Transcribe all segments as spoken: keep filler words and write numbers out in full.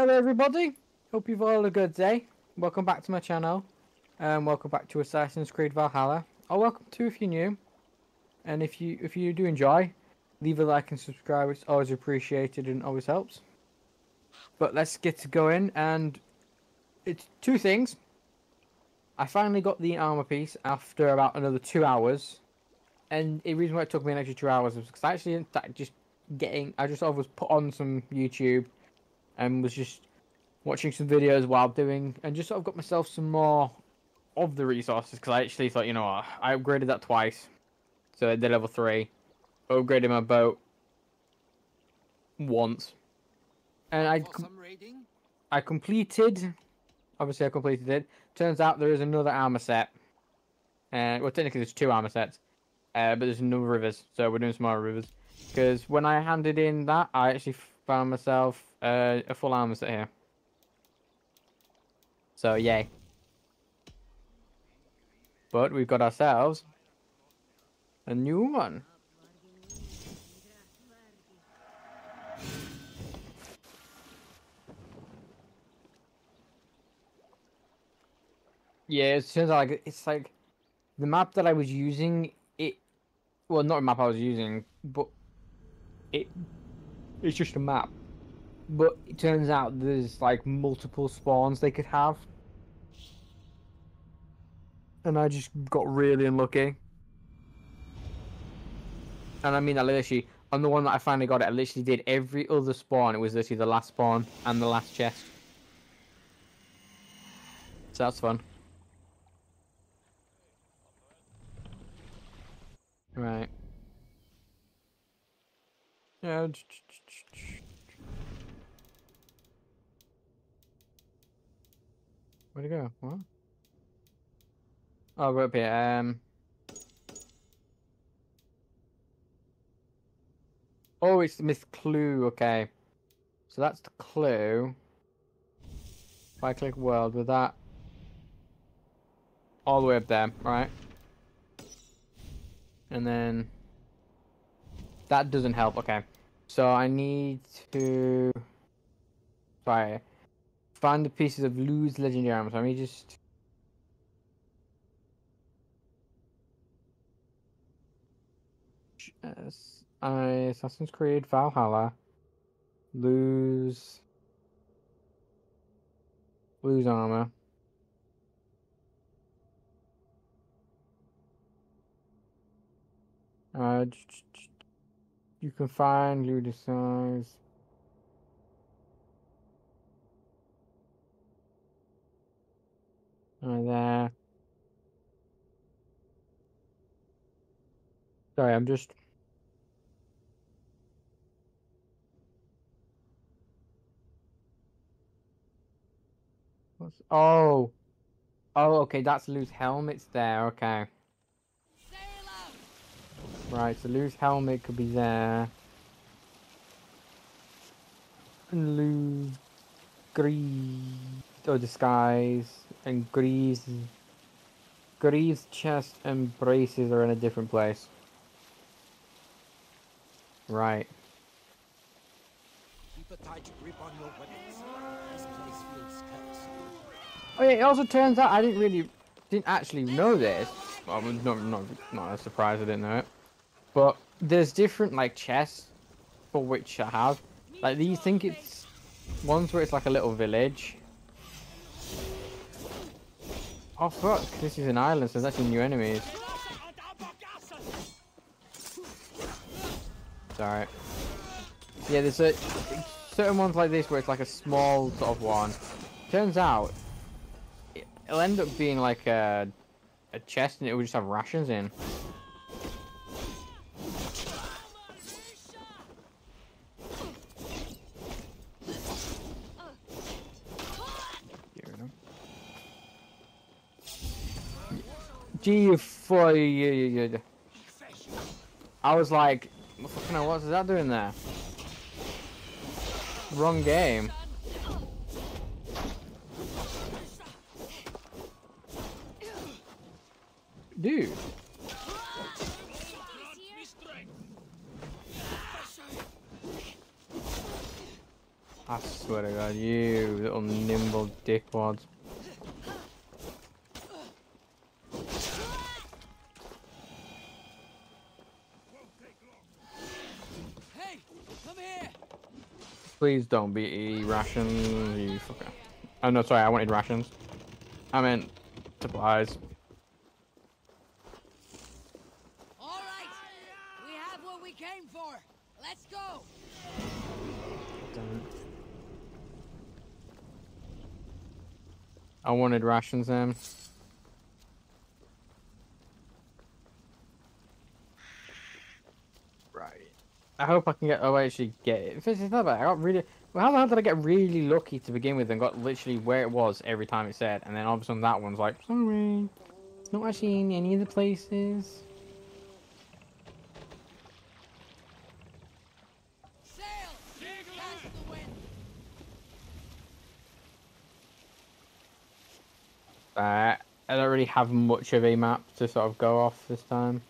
Hello everybody, hope you've all had a good day. Welcome back to my channel and welcome back to Assassin's Creed Valhalla, or welcome to if you're new. And if you if you do enjoy, leave a like and subscribe, it's always appreciated and always helps. But let's get going, and it's two things. I finally got the armor piece after about another two hours. And the reason why it took me an extra two hours was because I actually in fact just getting I just always put on some YouTube and was just watching some videos while doing, and just sort of got myself some more of the resources, because I actually thought, you know what, I upgraded that twice. So I did level three, upgraded my boat once, and I com I completed. Obviously, I completed it. Turns out there is another armor set, and uh, well, technically there's two armor sets, uh, but there's no rivers, so we're doing some more rivers. Because when I handed in that, I actually found myself uh, a full armor set here. So yay! But we've got ourselves a new one. Yeah, it turns out like it's like the map that I was using. It well, not a map I was using, but it it's just a map. But it turns out there's like multiple spawns they could have, and I just got really unlucky. And I mean, I literally on the one that I finally got, it I literally did every other spawn. It was literally the last spawn and the last chest. So that's fun. Right. Yeah. Where'd it go? What? Oh, we're up here. Um. Oh, it's Miss Clue. Okay. So that's the clue. If I click world with that, all the way up there, right? And then that doesn't help. Okay, so I need to sorry find the pieces of Lugh's legendary armor. So let me just Assassin's Creed Valhalla Lugh's Lugh's armor. Uh, you can find Lugh designs. Right there. Sorry, I'm just. What's oh, oh, okay. That's Lugh's helmet's there. Okay. Right, so Lugh's helmet could be there. And Lugh's Greaves, or disguise, and Greaves. Greaves' chest and braces are in a different place. Right. Keep a tight grip on your weapons. This place feels cursed. Oh yeah, it also turns out I didn't really, didn't actually know this. Well, not, not, not a surprise I didn't know it. But there's different like chests for which I have. Like these think it's ones where it's like a little village. Oh fuck, this is an island, so there's actually new enemies. It's alright. Yeah, there's a, certain ones like this where it's like a small sort of one. Turns out it'll end up being like a, a chest and it will just have rations in. Gee, for you, I was like, what the fuck, no, what's that doing there? Wrong game. Dude. I swear to God, you little nimble dickwads. Please don't be rations, you fucker. Oh no, sorry, I wanted rations. I meant supplies. Alright, we have what we came for. Let's go. I wanted rations then. I hope I can get. Oh, I actually get it. It's not bad. I got really. Well, how the hell did I get really lucky to begin with and got literally where it was every time it said, and then all of a sudden that one's like, sorry, it's not actually in any of the places. Sail. That's the wind. Uh, I don't really have much of a map to sort of go off this time.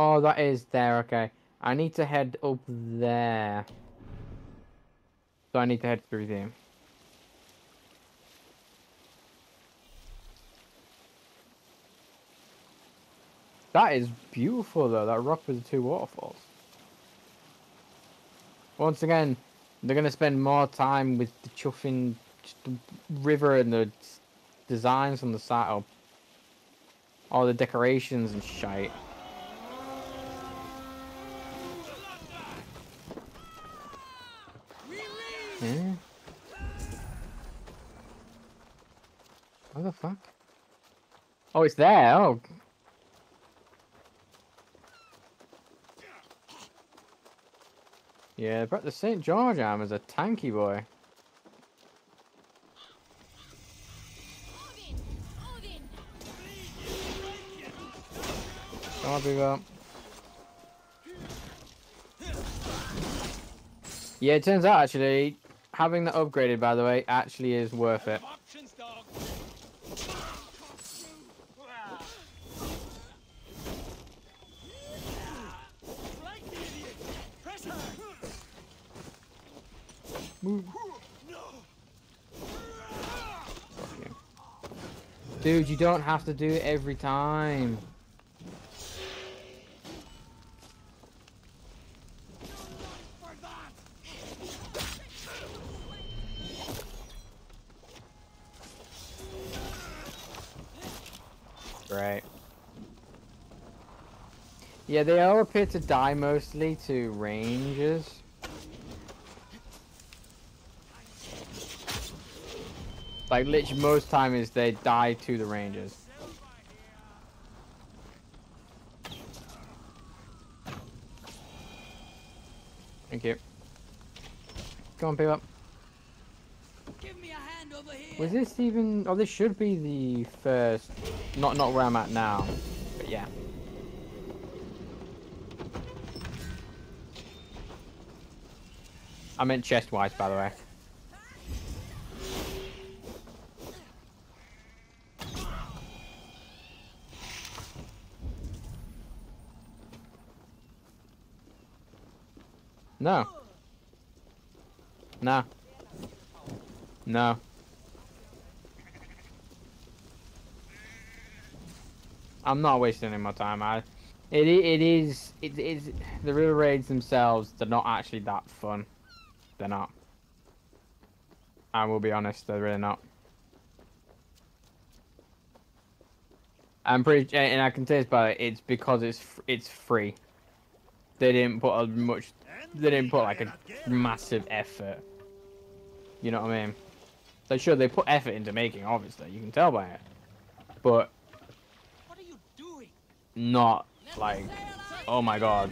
Oh, that is there, okay. I need to head up there. So I need to head through there. That is beautiful, though, that rock with the two waterfalls. Once again, they're going to spend more time with the chuffing river and the designs on the side. All the decorations and shite. Yeah. What the fuck? Oh, it's there. Oh. Yeah, but the Saint George arm is a tanky boy. Odin, Odin. Come on, big up. Yeah, it turns out actually. Having that upgraded, by the way, actually is worth it. Move. Dude, you don't have to do it every time. Right. Yeah, they all appear to die mostly to rangers. Like, literally, most time is they die to the rangers. Thank you. Come on, pick up. Was this even... Oh, this should be the first... Not not where I'm at now. But yeah. I meant chest-wise, by the way. No. No. No. I'm not wasting any more time. I, it it is it is the river raids themselves. They're not actually that fun. They're not. I will be honest. They're really not. I'm pretty, and I can taste by it. It's because it's it's free. They didn't put a much. They didn't put like a massive effort. You know what I mean? So sure, they put effort into making. Obviously, you can tell by it. But not like, oh my God.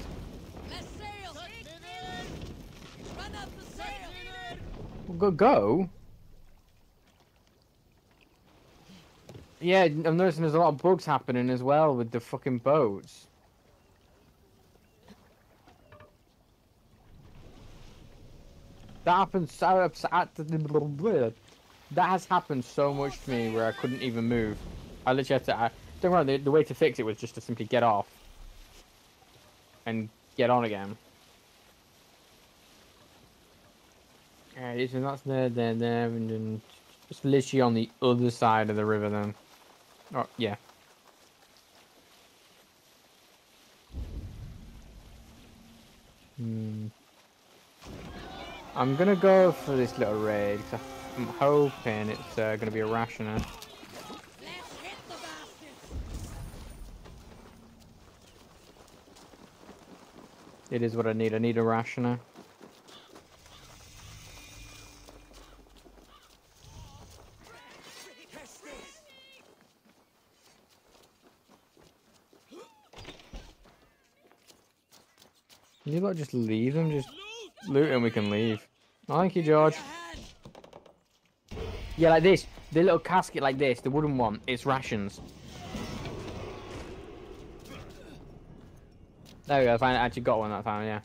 Go, go. Yeah, I'm noticing there's a lot of bugs happening as well with the fucking boats. That happens. That has happened so much to me where I couldn't even move. I literally had to. I, nothing wrong. The, the way to fix it was just to simply get off and get on again. Alright, so that's there, there, there, and then just literally on the other side of the river then. Oh, yeah. Hmm. I'm gonna go for this little raid, because I'm hoping it's uh, gonna be a rationer. It is what I need. I need a rationer. Can you lot just leave them? Just loot and we can leave. Oh, thank you, George. Yeah, like this. The little casket like this, the wooden one, it's rations. There we go, I finally actually got one that time, yeah.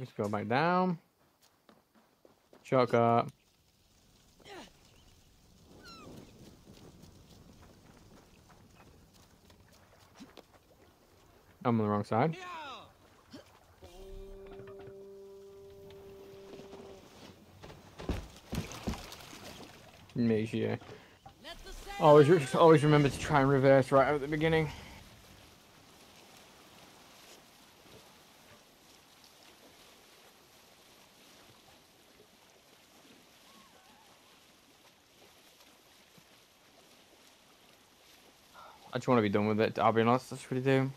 Just go back down. Shortcut. I'm on the wrong side. Make sure. Always, re always remember to try and reverse right at the beginning. I just want to be done with it. I'll be honest. That's what I do.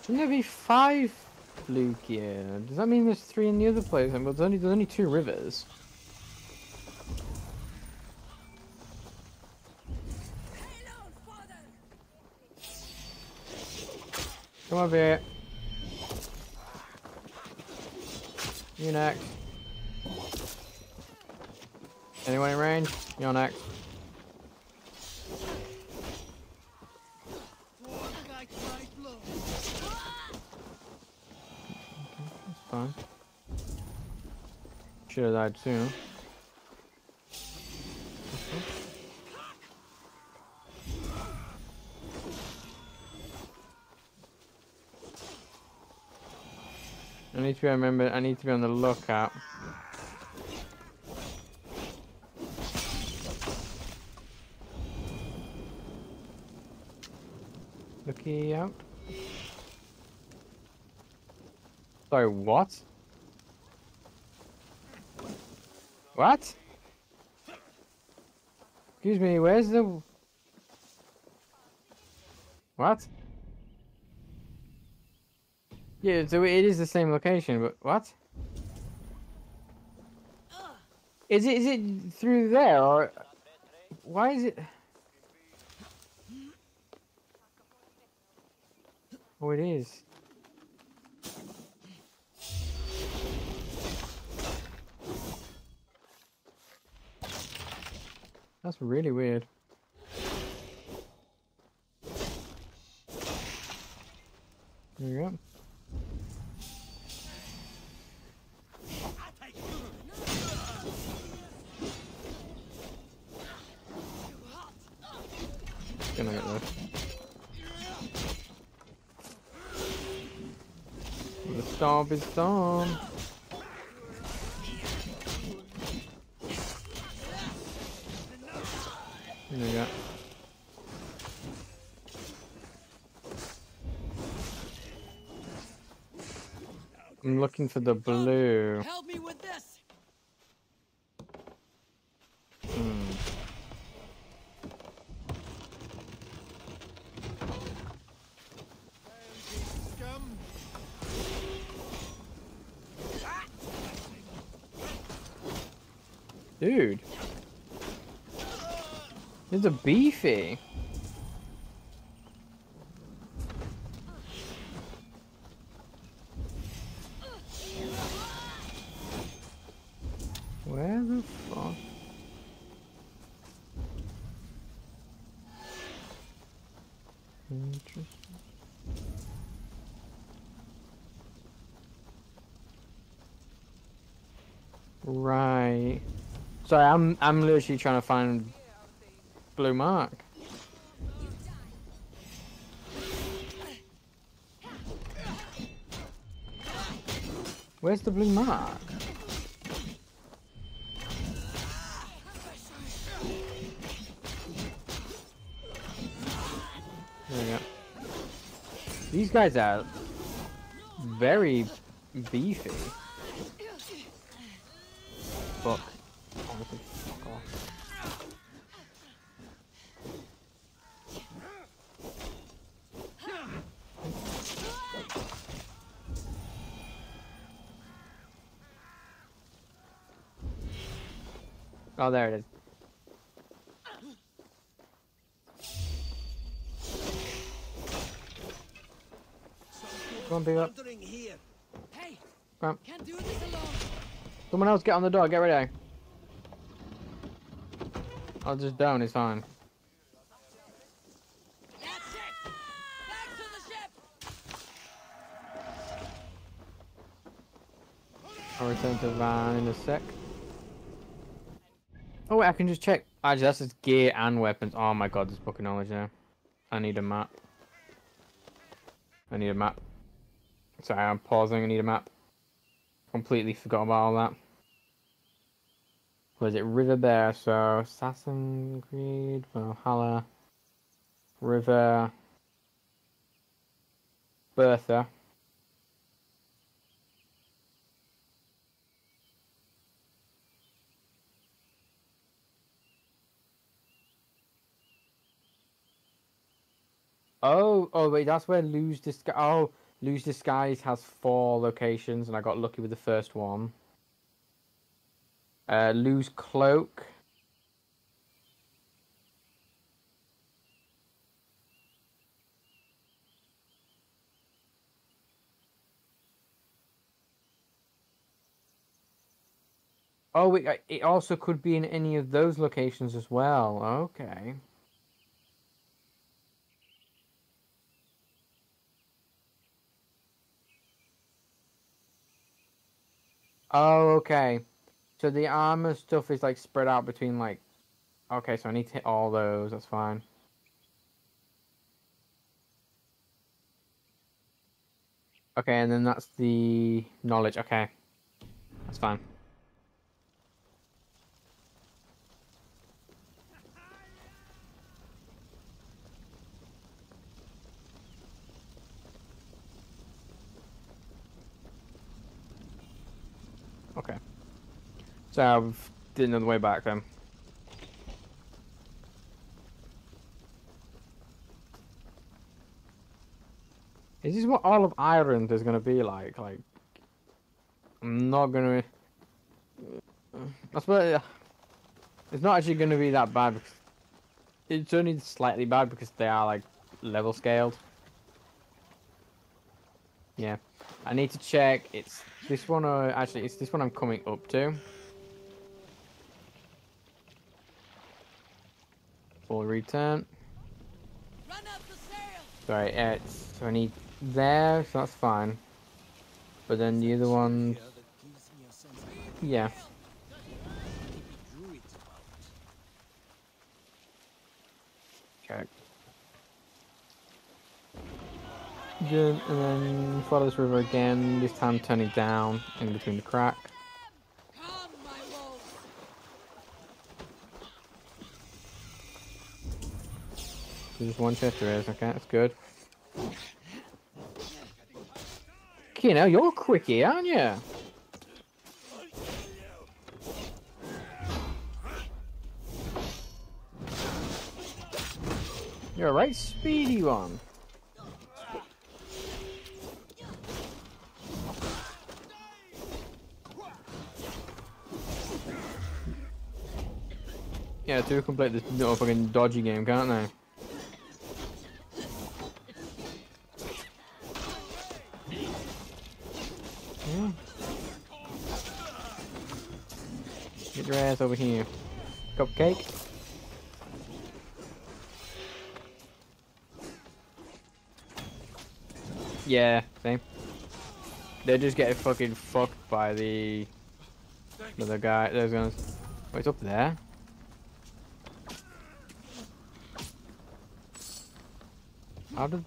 Shouldn't there be five Lugh here? Does that mean there's three in the other place? Well, there's only, there's only two rivers. Come over here. You next. Anyone in range? You're next. Should have died soon. I need to be, remember, I need to be on the lookout. Looky out. Sorry, what? What? Excuse me, where's the... What? Yeah, so it is the same location, but what? Is it, is it through there, or... Why is it... Oh, it is. That's really weird. There you go. Gonna get this. The stomp is done. There we go. I'm looking for the blue. Help me with this. Hmm. Dude. It's a beefy. Where the fuck? interesting. Right. So I'm I'm literally trying to find blue mark. Where's the blue mark? There we go. These guys are very beefy. Fuck. Oh, what the fuck off. Oh, there it is. Come on, big up. Come on. Someone else get on the door, get ready. I'll just down, it's fine. That's it. Back to the ship. I'll return to Vagn in a sec. Oh wait, I can just check. Actually, that's his gear and weapons. Oh my god, there's book of knowledge there. I need a map. I need a map. Sorry, I'm pausing, I need a map. Completely forgot about all that. Was it River Bear? So Assassin's Creed Valhalla, River Bertha. Oh, oh wait, that's where Lugh's disguise. Oh, Lugh's disguise has four locations, and I got lucky with the first one. Uh, Lugh's cloak. Oh, it, it also could be in any of those locations as well. Okay. Oh, okay. So the armor stuff is like spread out between like... Okay, so I need to hit all those, that's fine. Okay, and then that's the knowledge, okay. That's fine. Okay. So I didn't know the way back then. Is this what all of Ireland is going to be like? Like, I'm not going to... I suppose it's not actually going to be that bad. Because it's only slightly bad because they are, like, level scaled. Yeah. I need to check. It's this one, uh, actually, it's this one I'm coming up to. Full return. Run up the sail. Sorry, it's, so I need there, so that's fine. But then the other ones... Yeah. Okay. And then follow this river again, this time turning down in between the crack. Come, my wolves. There's one chest there is, okay, that's good. You know, you're quickie, aren't you? You're a right speedy one. Yeah, two can play this little fucking dodgy game, can't they? Yeah. Get your ass over here. Cupcake. Yeah, same. They're just getting fucking fucked by the other guy. There's gonna. Oh, it's up there. How did?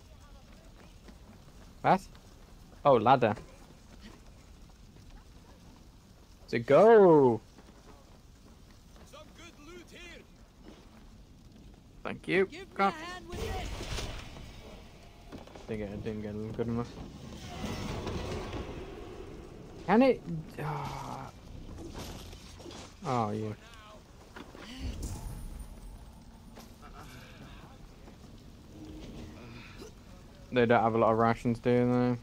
What? Oh, ladder. To go. Some good loot here. Thank you. Give me a hand with it. I think I didn't get good enough. Can it? Oh, oh yeah. They don't have a lot of rations, do they?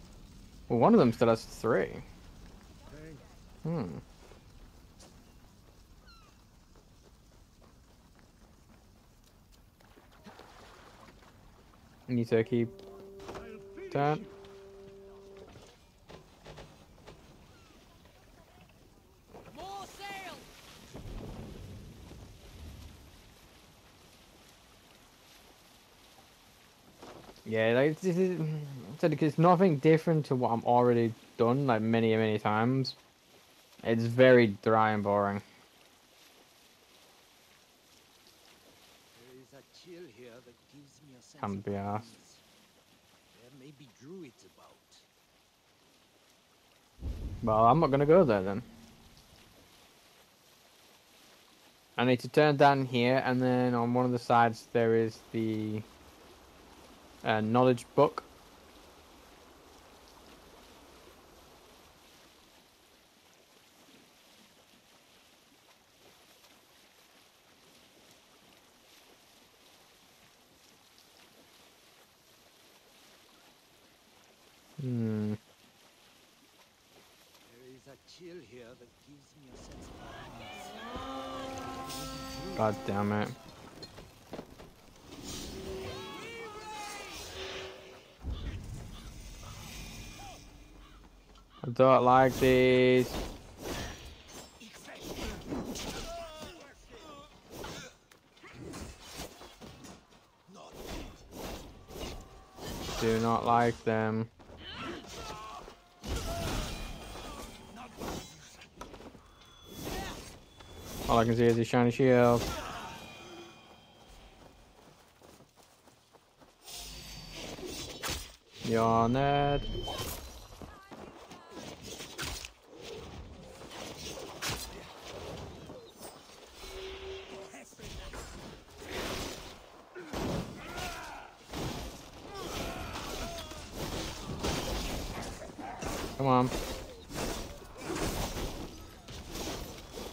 Well, one of them still has three. Hmm. Need to keep that. Yeah, like this is, it's nothing different to what I'm already done like many, many times. It's very dry and boring. There is a chill here that gives me a sense Can't be asked. There may be druids about. Well, I'm not gonna go there then. I need to turn down here, and then on one of the sides there is the. Uh, knowledge book. Hmm. There is a chill here that gives me a sense of God damn it. I don't like these. Do not like them. All I can see is his shiny shield. You're nerd. Come on.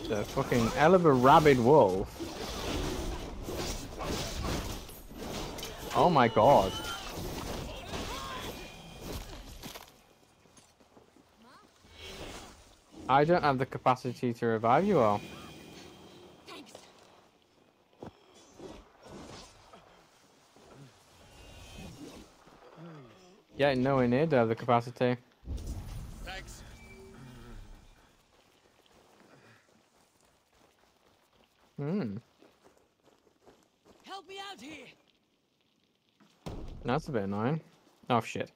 The fucking hell of a rabid wolf. Oh my god. I don't have the capacity to revive you all. Yeah, nowhere near to have the capacity. Hmm. Help me out here. That's a bit annoying. Oh shit.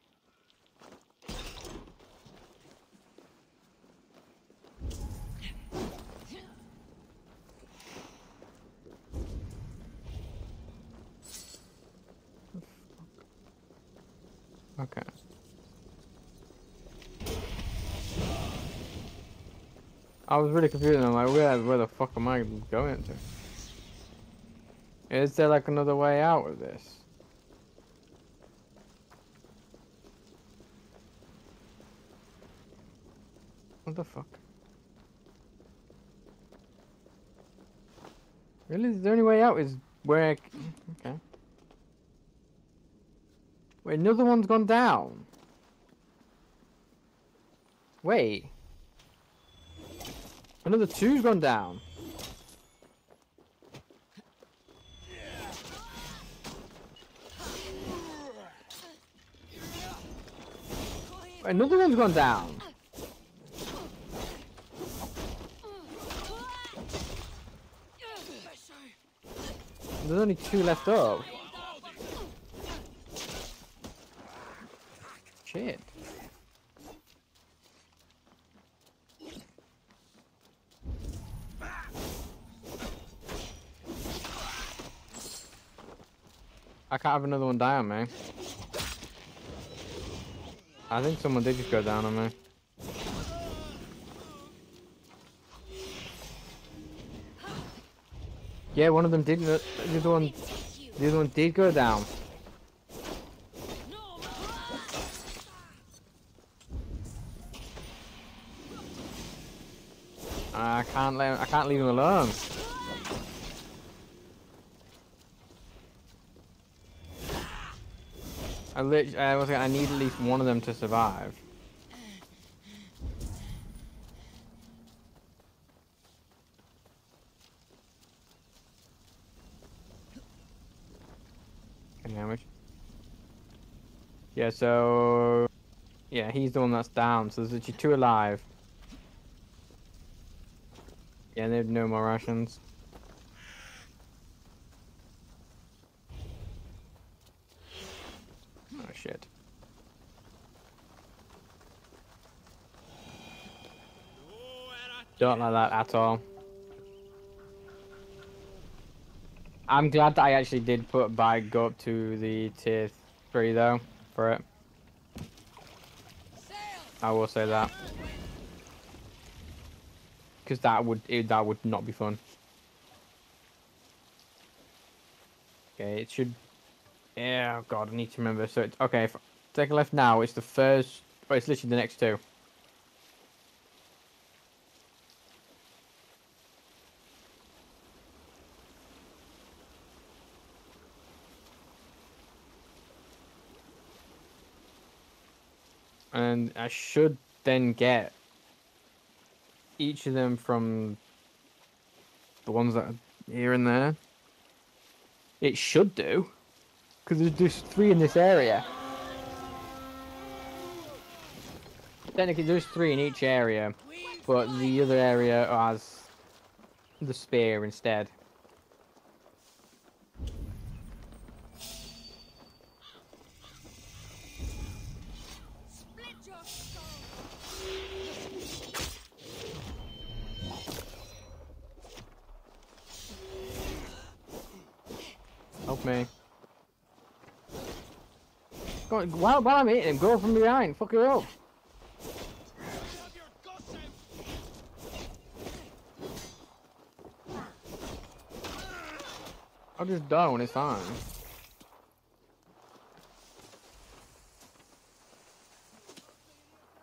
Okay. I was really confused. I'm like, where, where the fuck am I going to? Is there like another way out of this? What the fuck? Really? The only way out is where. I... Okay. Wait, another one's gone down. Wait. Another two's gone down. Another one's gone down. There's only two left up. shit. I can't have another one die on me. I think someone did just go down on me. Yeah, one of them did. The other one, the other one did go down. I can't let. I can't leave him alone. I literally, I was like, I need at least one of them to survive. Any damage? Yeah, so yeah, he's the one that's down. So there's actually two alive. Yeah, they have no more rations. Shit. Don't like that at all. I'm glad that I actually did put a bag go up to the tier three though for it. I will say that, because that would it, that would not be fun. Okay, it should. Yeah, oh god, I need to remember. So it's okay. If I take a left now, it's the first. Oh, it's literally the next two. And I should then get each of them from the ones that are here and there. It should do. Because there's just three in this area. Technically, there's three in each area, but the other area has the spear instead. Help me. While, while I'm hitting him, go from behind, fuck her up. I'll just die when it's time.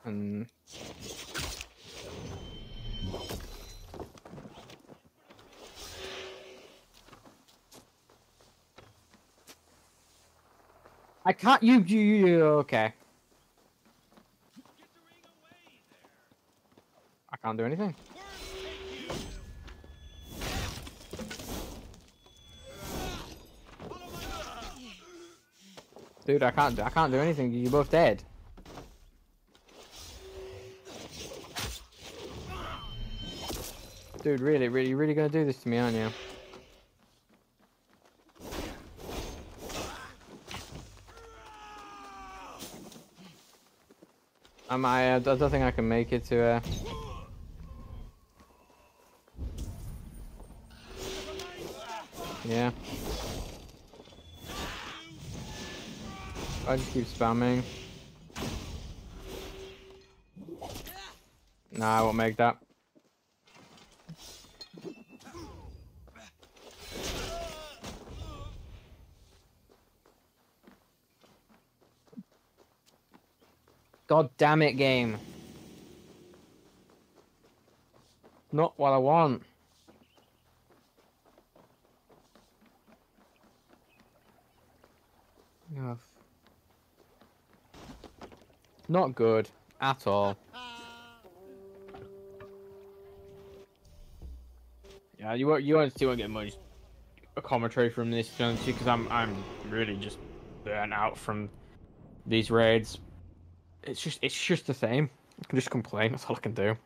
And I can't. You, you, you. Okay. I can't do anything. Dude, I can't. I can't do anything. You're both dead. Dude, really, really, you're really gonna do this to me, aren't you? Um, I, I don't think I can make it to uh... yeah. I just keep spamming. Nah, I won't make that. God damn it, game. Not what I want. Ugh. Not good at all. Yeah, you won't. You won't still won't get much commentary from this, because I'm I'm really just burnt out from these raids. It's just, it's just the same. I can just complain. That's all I can do.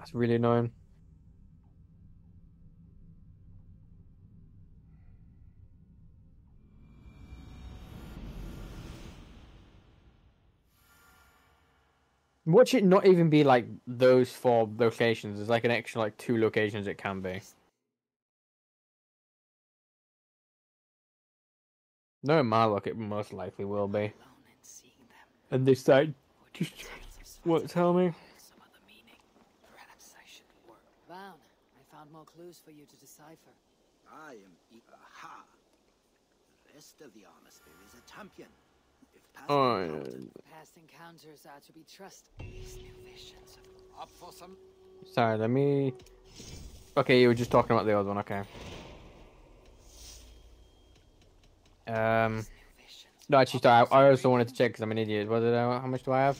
That's really annoying. Watch it not even be like those four locations. There's like an extra like two locations it can be. No, Marlock it most likely will be. And this side just won't tell me. Some other meaning. Perhaps I should work. Vagn, I found more clues for you to decipher. I am Aha. The rest of the armistice is a champion. Oh, yeah. Past encounters are to be trusted. These new visions are up for some. Sorry, let me. Okay, you were just talking about the old one. Okay. Um. No, actually, sorry, I, I also wanted to check because I'm an idiot. What did I? How much do I have?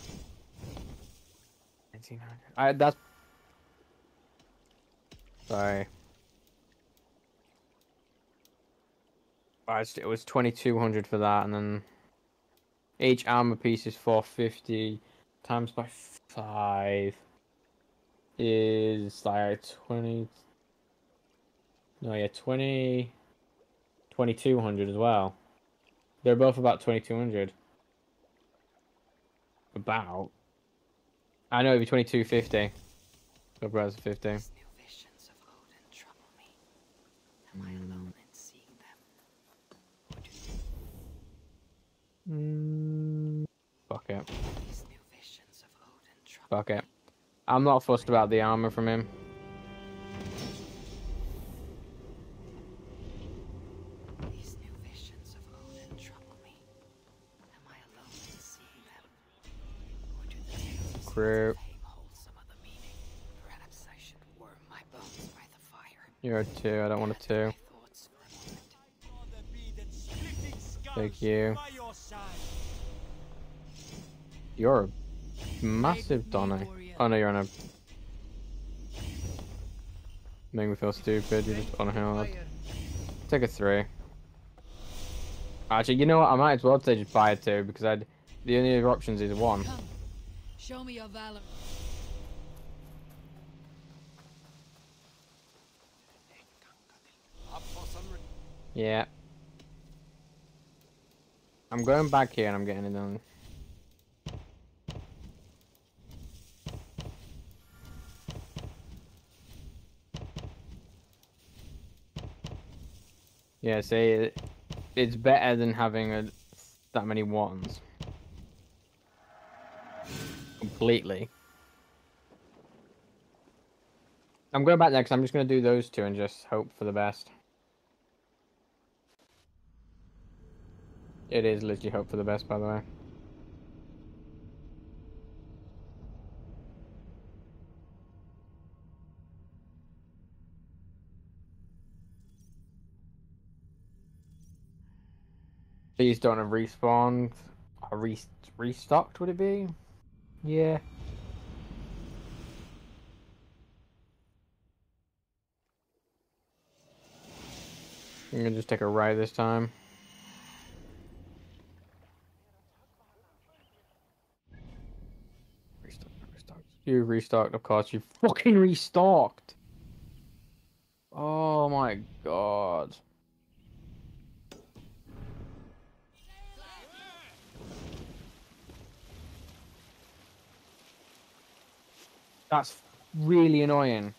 Nineteen hundred. I. That's. Sorry. I, it was twenty two hundred for that, and then. Each armor piece is four fifty, times by five is like twenty. No, yeah, twenty, twenty-two hundred as well. They're both about twenty-two hundred. About. I know it'd be twenty-two fifty. So browser fifty. New visions of Odin trouble me. Am I alone? Mm, fuck it. Fuck it. I'm not fussed about the armor from him. These new visions of Odin trouble me. Am I alone in seeing them? Or do the crew hold some other meaning? Perhaps I should warm my bones by the fire. You're a two, I don't want a two. Thank you. You're a massive Donny. Oh no, you're on a. Make me feel stupid. You're just on a hard. Take a three. Actually, you know what? I might as well say just buy a two because I'd. The only other options is one. Come. Show me your valor. Yeah. I'm going back here and I'm getting it done. Yeah, see, it's better than having a, that many wands. Completely. I'm going back there because I'm just going to do those two and just hope for the best. It is literally hope for the best, by the way. These don't have respawned. Or re restocked, would it be? Yeah. I'm gonna just take a ride this time. You restocked, of course. You fucking restocked. Oh my god. That's really annoying.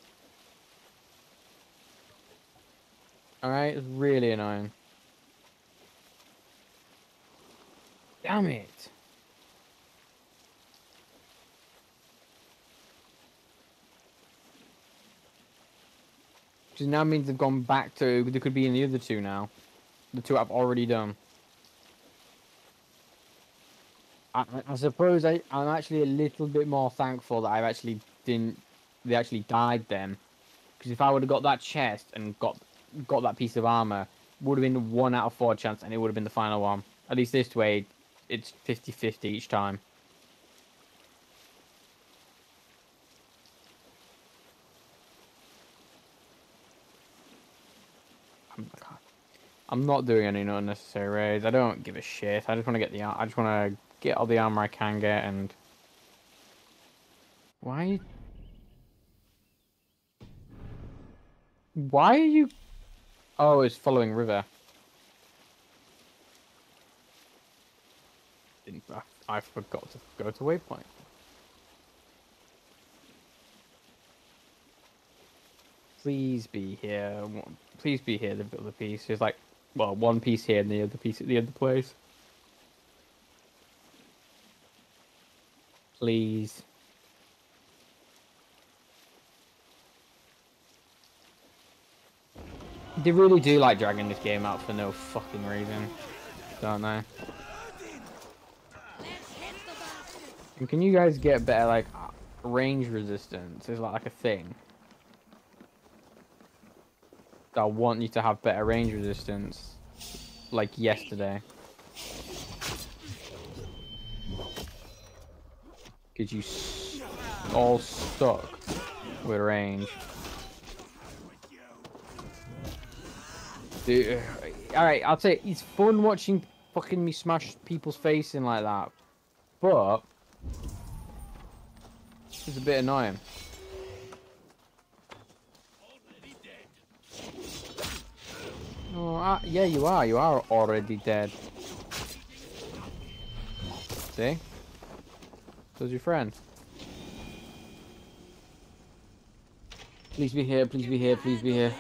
All right, it's really annoying. Damn it. Which now means they've gone back to, they could be in the other two now. The two I've already done. I, I suppose I, I'm actually a little bit more thankful that I actually didn't, they actually died then. Because if I would have got that chest and got got that piece of armor, would have been one out of four chance and it would have been the final one. At least this way, it's fifty fifty each time. I'm not doing any unnecessary raids. I don't give a shit. I just want to get the I just want to get all the armor I can get and. Why? Why are you... Oh, it's following river. Didn't... I forgot to go to waypoint. Please be here. Please be here. The other piece is like, well, one piece here and the other piece at the other place. Please. They really do like dragging this game out for no fucking reason, don't they? And can you guys get better, like, range resistance? Is like, like a thing. I want you to have better range resistance, like yesterday. Because you all stuck with range. Dude, alright, I'll say it's fun watching fucking me smash people's face in like that, but it's a bit annoying. Oh, uh, yeah, you are. You are already dead. See? So's your friend. Please be here. Please be here. Please be here.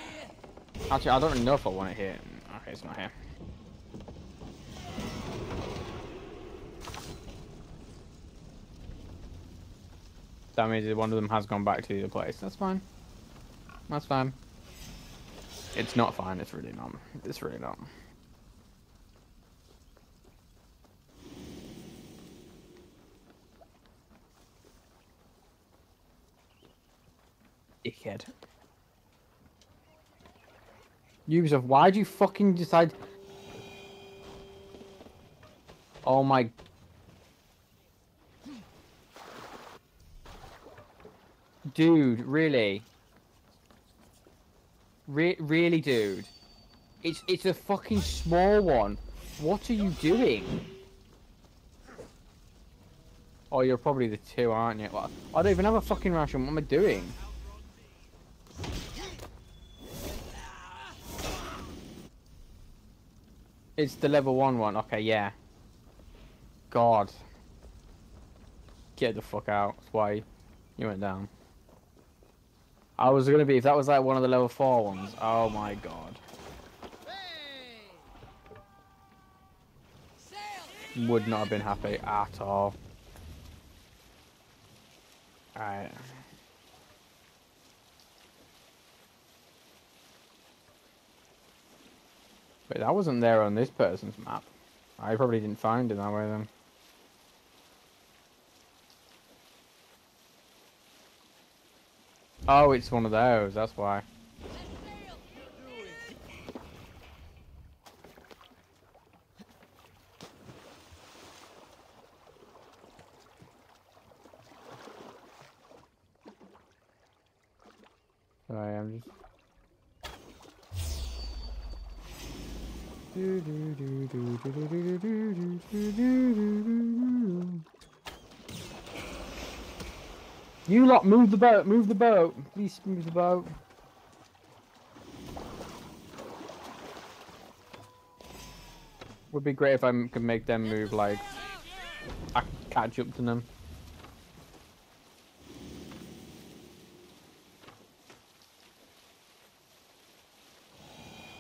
Actually, I don't really know if I want it here. Okay, it's not here. That means one of them has gone back to the other place. That's fine. That's fine. It's not fine. It's really not. It's really not. Dickhead. Ubisoft, why'd you fucking decide? Oh my. Dude, really? Re really, dude? It's it's a fucking small one. What are you doing? Oh, you're probably the two, aren't you? Well, I don't even have a fucking ration. What am I doing? It's the level one one. Okay, yeah. God. Get the fuck out. That's why you went down. I was gonna be if that was like one of the level four ones. Oh my god! Would not have been happy at all. Alright. Wait, that wasn't there on this person's map. I probably didn't find it that way then. Oh, it's one of those, that's why. Sorry, I'm just... Do, do, do, do, do, do, do, do, do, do, do, do. You lot, move the boat, move the boat. Please move the boat. Would be great if I could make them move, like, I could catch up to them.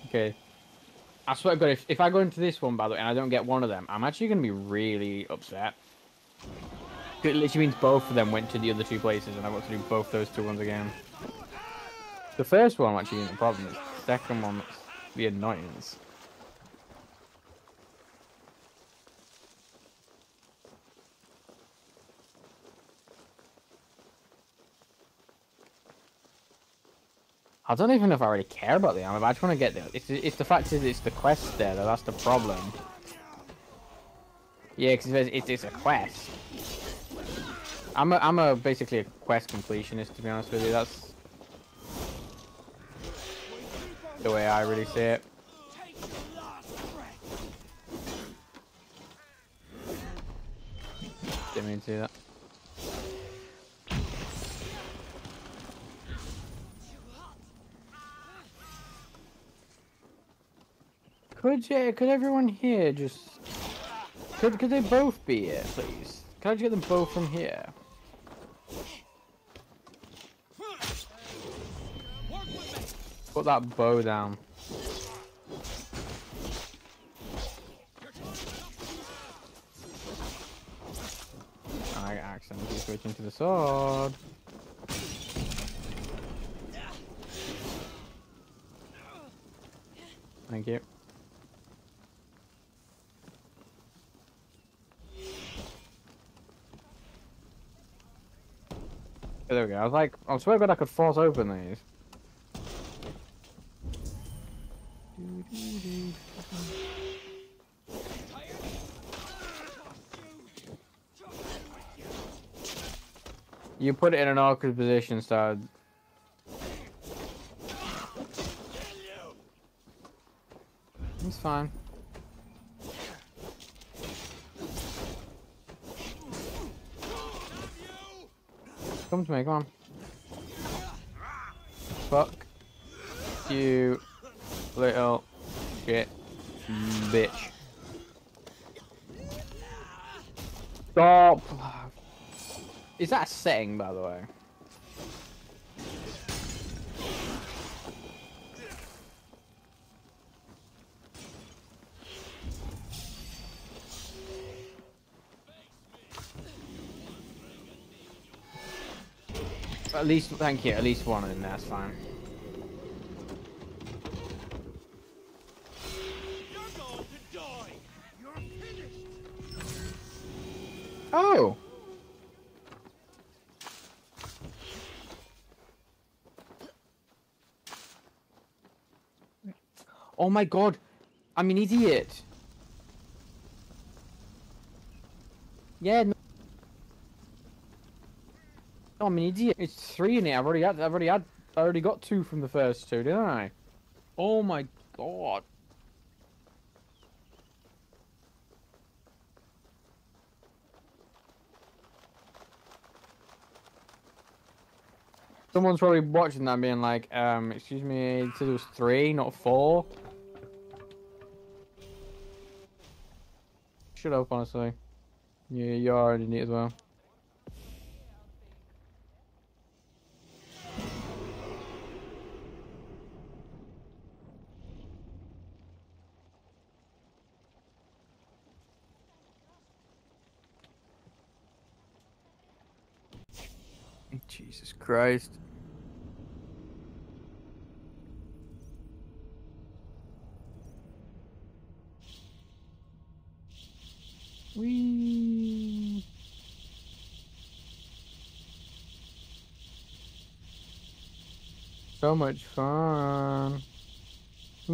Okay. I swear to God, if, if I go into this one, by the way, and I don't get one of them, I'm actually going to be really upset. It literally means both of them went to the other two places, and I've got to do both those two ones again. The first one actually isn't a problem, it's the second one that's the annoyance. I don't even know if I really care about the armor, but I just want to get there. It's, it's the fact is, it's the quest there, though, that's the problem. Yeah, because it's, it's a quest. I'm a, I'm a basically a quest completionist, to be honest with you. That's the way I really see it. Didn't mean to do that. Could yeah, could everyone here just... Could, could they both be here, please? Can I just get them both from here? Put that bow down. I accidentally switched into the sword. Thank you. There we go. I was like, I swear to God, I could force open these. You put it in an awkward position, so. It's fine. Come to me, come on. Fuck you, little shit bitch. Stop. Is that a setting, by the way? At least, thank you, at least one in there, that's fine. You're going to die. You're finished. Oh! Oh my God, I'm an idiot. Yeah, no, oh, I'm an idiot. It's three in it. I've already had, I've already had, I already got two from the first two, didn't I? Oh my God. Someone's probably watching that being like, um, excuse me, it said it was three, not four. Shut up, honestly. Yeah, you are an idiot as well. Jesus Christ. Whee. So much fun. Ooh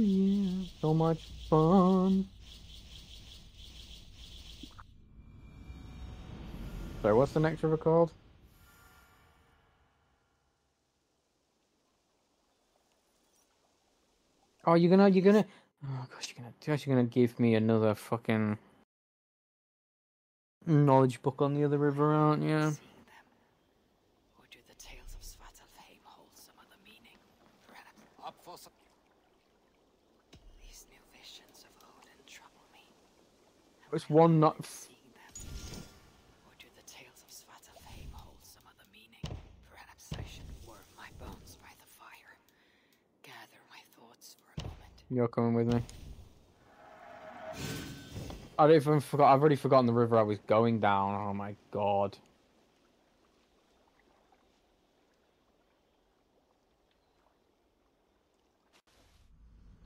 yeah, so much fun. Sorry, what's the next river called? Oh, you're gonna, you're gonna, oh gosh, you're gonna, gosh, you're gonna give me another fucking knowledge book on the other river, aren't you? Or do the tales of Svartalfheim hold some other meaning? Perhaps up for some. These new visions of Odin trouble me. It's one not. Or do the tales of Svartalfheim hold some other meaning? Perhaps I should warm my bones by the fire, gather my thoughts for a moment. You're coming with me. I don't even forgot. I've already forgotten the river I was going down. Oh my God.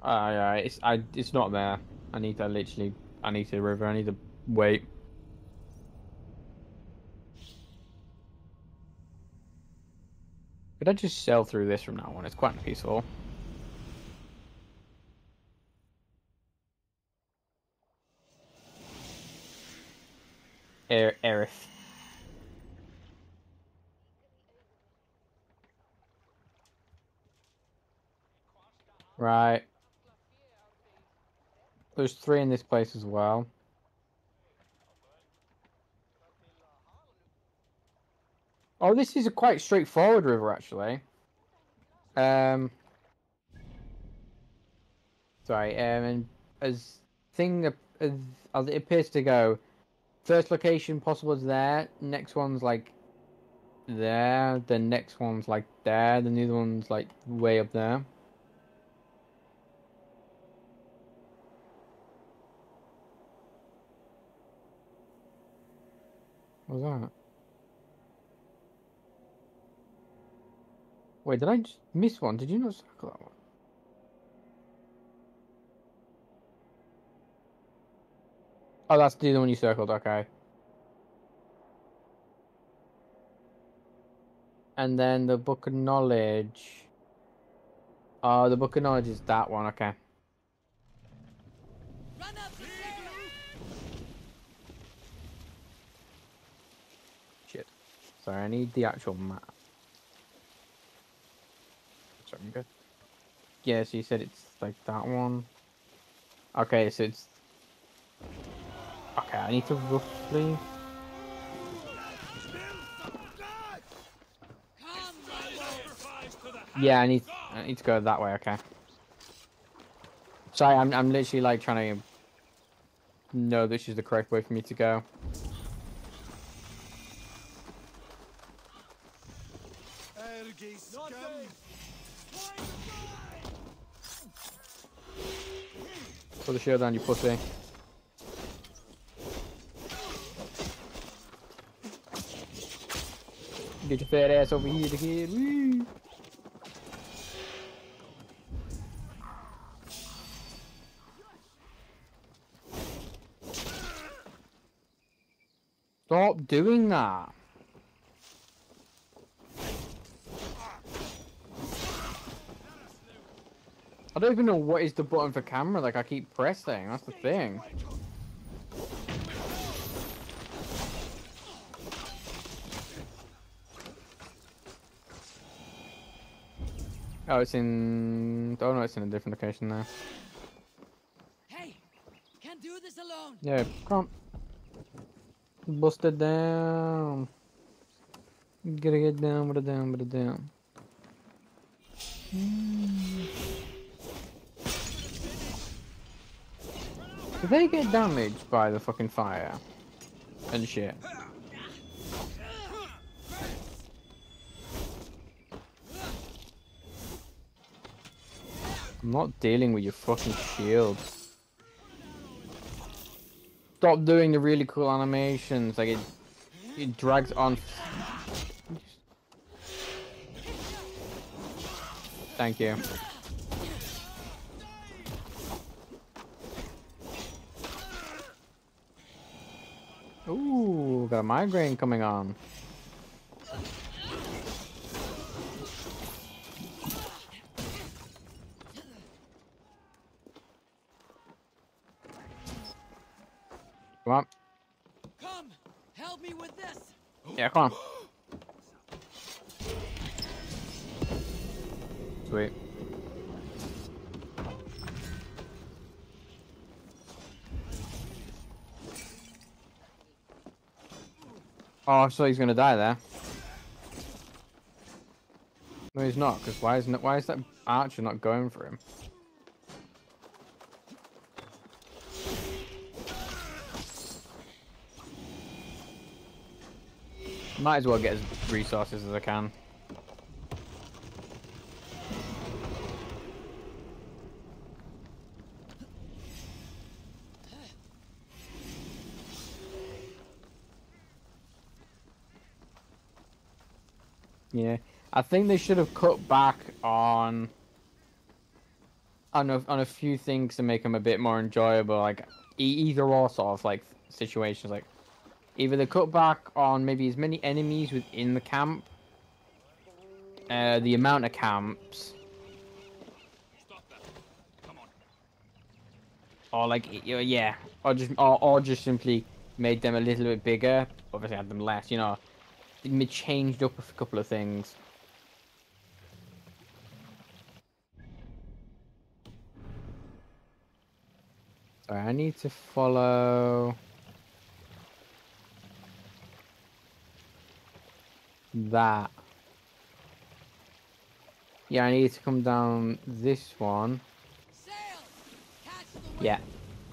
Ah, uh, yeah, it's I. It's not there. I need to literally. I need to river. I need to wait. Could I just sail through this from now on? It's quite peaceful. Er Erith. Right. There's three in this place as well. Oh, this is a quite straightforward river, actually. Um, Sorry, um, and as thing as, as it appears to go, first location possible is there. Next one's like there. The next one's like there. The new one's like way up there. What was that? Wait, did I just miss one? Did you not circle that one? Oh, that's the one you circled, okay. And then the Book of Knowledge. Oh, the Book of Knowledge is that one, okay. Run up, shit. Sorry, I need the actual map. Sorry, I'm good. Yeah, so you said it's like that one. Okay, so it's... Okay, I need to roughly... Yeah, I need I need to go that way, okay. Sorry, I'm, I'm literally like trying to know this is the correct way for me to go. Put the shield down, you pussy. Get your fat ass over here to get. Woo. Stop doing that. I don't even know what is the button for camera, like I keep pressing, that's the thing. Oh, it's in... Oh no, it's in a different location there. Hey, can't do this alone. Yeah, come on. Bust it down. Gotta get down with it down with it down. Mm. Do they get damaged by the fucking fire? And shit. I'm not dealing with your fucking shield. Stop doing the really cool animations, like it, it drags on. Thank you. Ooh, got a migraine coming on. Come on. Come, help me with this. Yeah, come on. Sweet. Oh, so he's gonna die there. No, he's not. Cause why is not why is that archer not going for him? Might as well get as resources as I can. Yeah, I think they should have cut back on on a, on a few things to make them a bit more enjoyable, like either or sort of like situations like. Either they cut back on maybe as many enemies within the camp, uh, the amount of camps, Stop that. Come on. or like yeah, or just or, or just simply made them a little bit bigger. Obviously, had them less, you know. They changed up a couple of things. Sorry, I need to follow. That. Yeah, I need to come down this one. Sail. Yeah,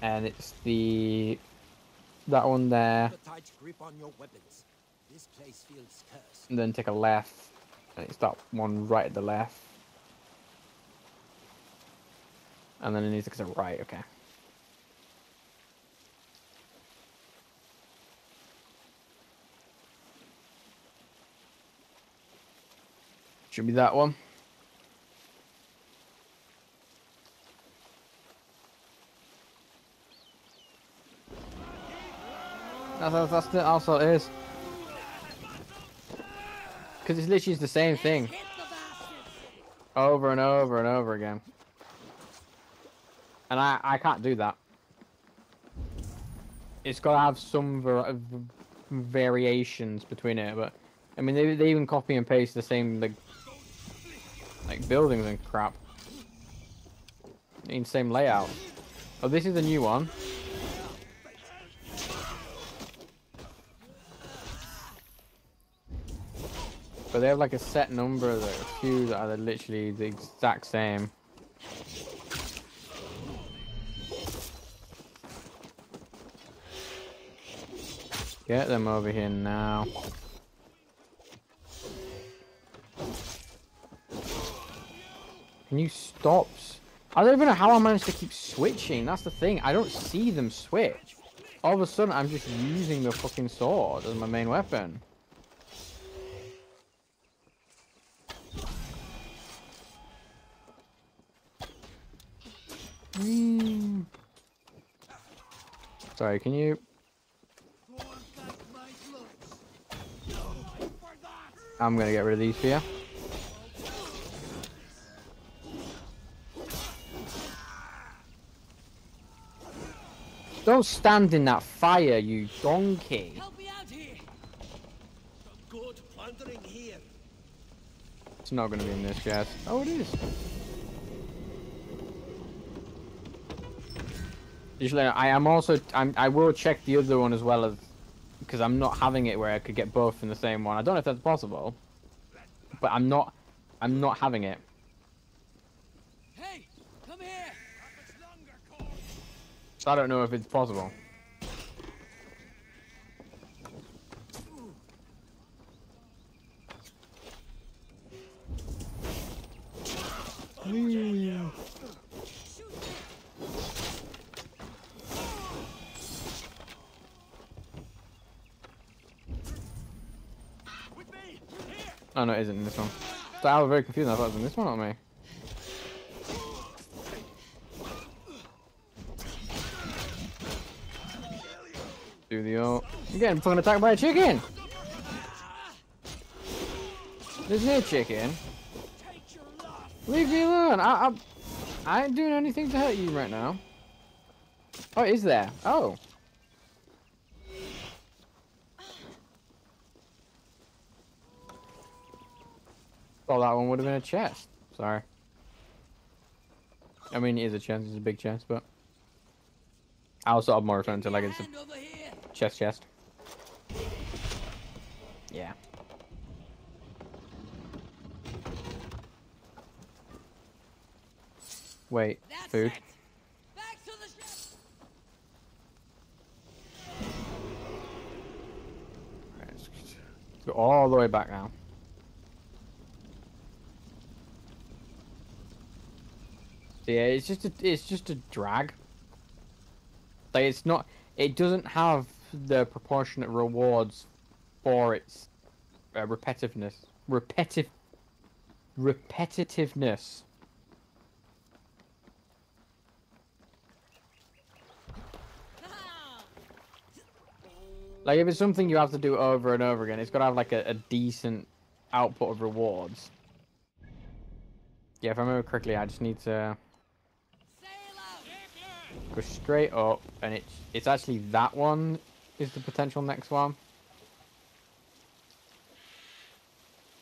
and it's the that one there. And then take a left, and it's that one right at the left. And then it needs to go right. Okay. Should be that one. That's, that's, that's also it is. Because it's literally the same thing. Over and over and over again. And I, I can't do that. It's got to have some var variations between it. But I mean, they, they even copy and paste the same like, like buildings and crap. In same layout. Oh, this is a new one. But they have like a set number of a few that are literally the exact same. Get them over here now. Can you stop? I don't even know how I managed to keep switching. That's the thing. I don't see them switch. All of a sudden, I'm just using the fucking sword as my main weapon. Mm. Sorry, can you? I'm gonna get rid of these for you. Don't stand in that fire, you donkey. Help me out here. Good plundering here. It's not gonna be in this chest. Oh, it is. I am also. I'm, I will check the other one as well as, because I'm not having it where I could get both in the same one. I don't know if that's possible, but I'm not. I'm not having it. Hey, come here. So I don't know if it's possible. Ooh. Oh no, it isn't in this one. So I was very confused. I thought it was in this one or me. Do the ult. You're getting fucking attacked by a chicken! There's no chicken. Leave me alone! I, I, I ain't doing anything to hurt you right now. Oh, it is there. Oh. Oh, that one would have been a chest. Sorry. I mean, it is a chest. It's a big chest, but I also have more return to like it's a chest chest. Yeah. Wait, food. Right, let's go all the way back now. Yeah, it's just a, it's just a drag. Like it's not, it doesn't have the proportionate rewards for its uh, repetitiveness, repetitive, repetitiveness. Like if it's something you have to do over and over again, it's got to have like a, a decent output of rewards. Yeah, if I remember correctly, I just need to. Go straight up, and it's it's actually that one is the potential next one.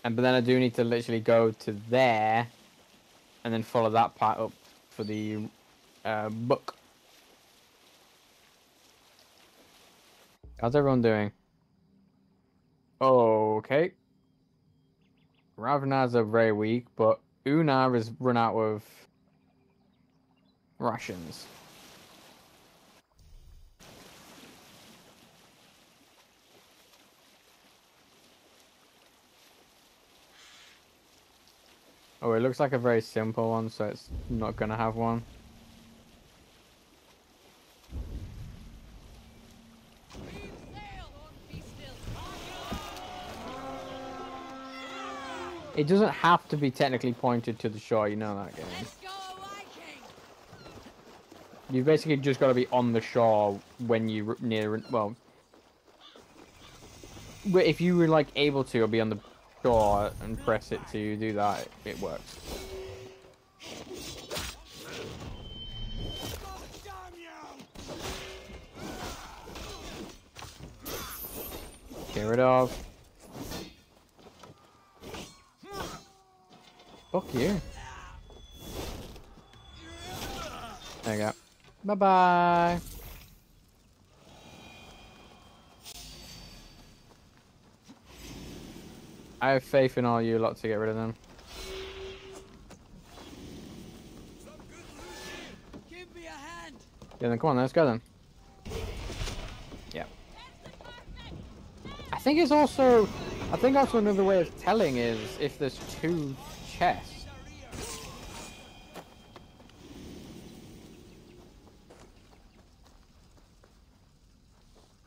And but then I do need to literally go to there, and then follow that part up for the uh, book. How's everyone doing? Okay. Ravnas are very weak, but Una has run out of rations. Oh, it looks like a very simple one, so it's not gonna have one. It doesn't have to be technically pointed to the shore, you know that game. You've basically just got to be on the shore when you're near, well... If you were, like, able to, or be on the shore and press it to do that, it works. Get rid of. Fuck you. There you go. Bye-bye. I have faith in all you lot to get rid of them. Give me a hand. Yeah, then come on, let's go then. Yeah. I think it's also... I think also another way of telling is if there's two chests.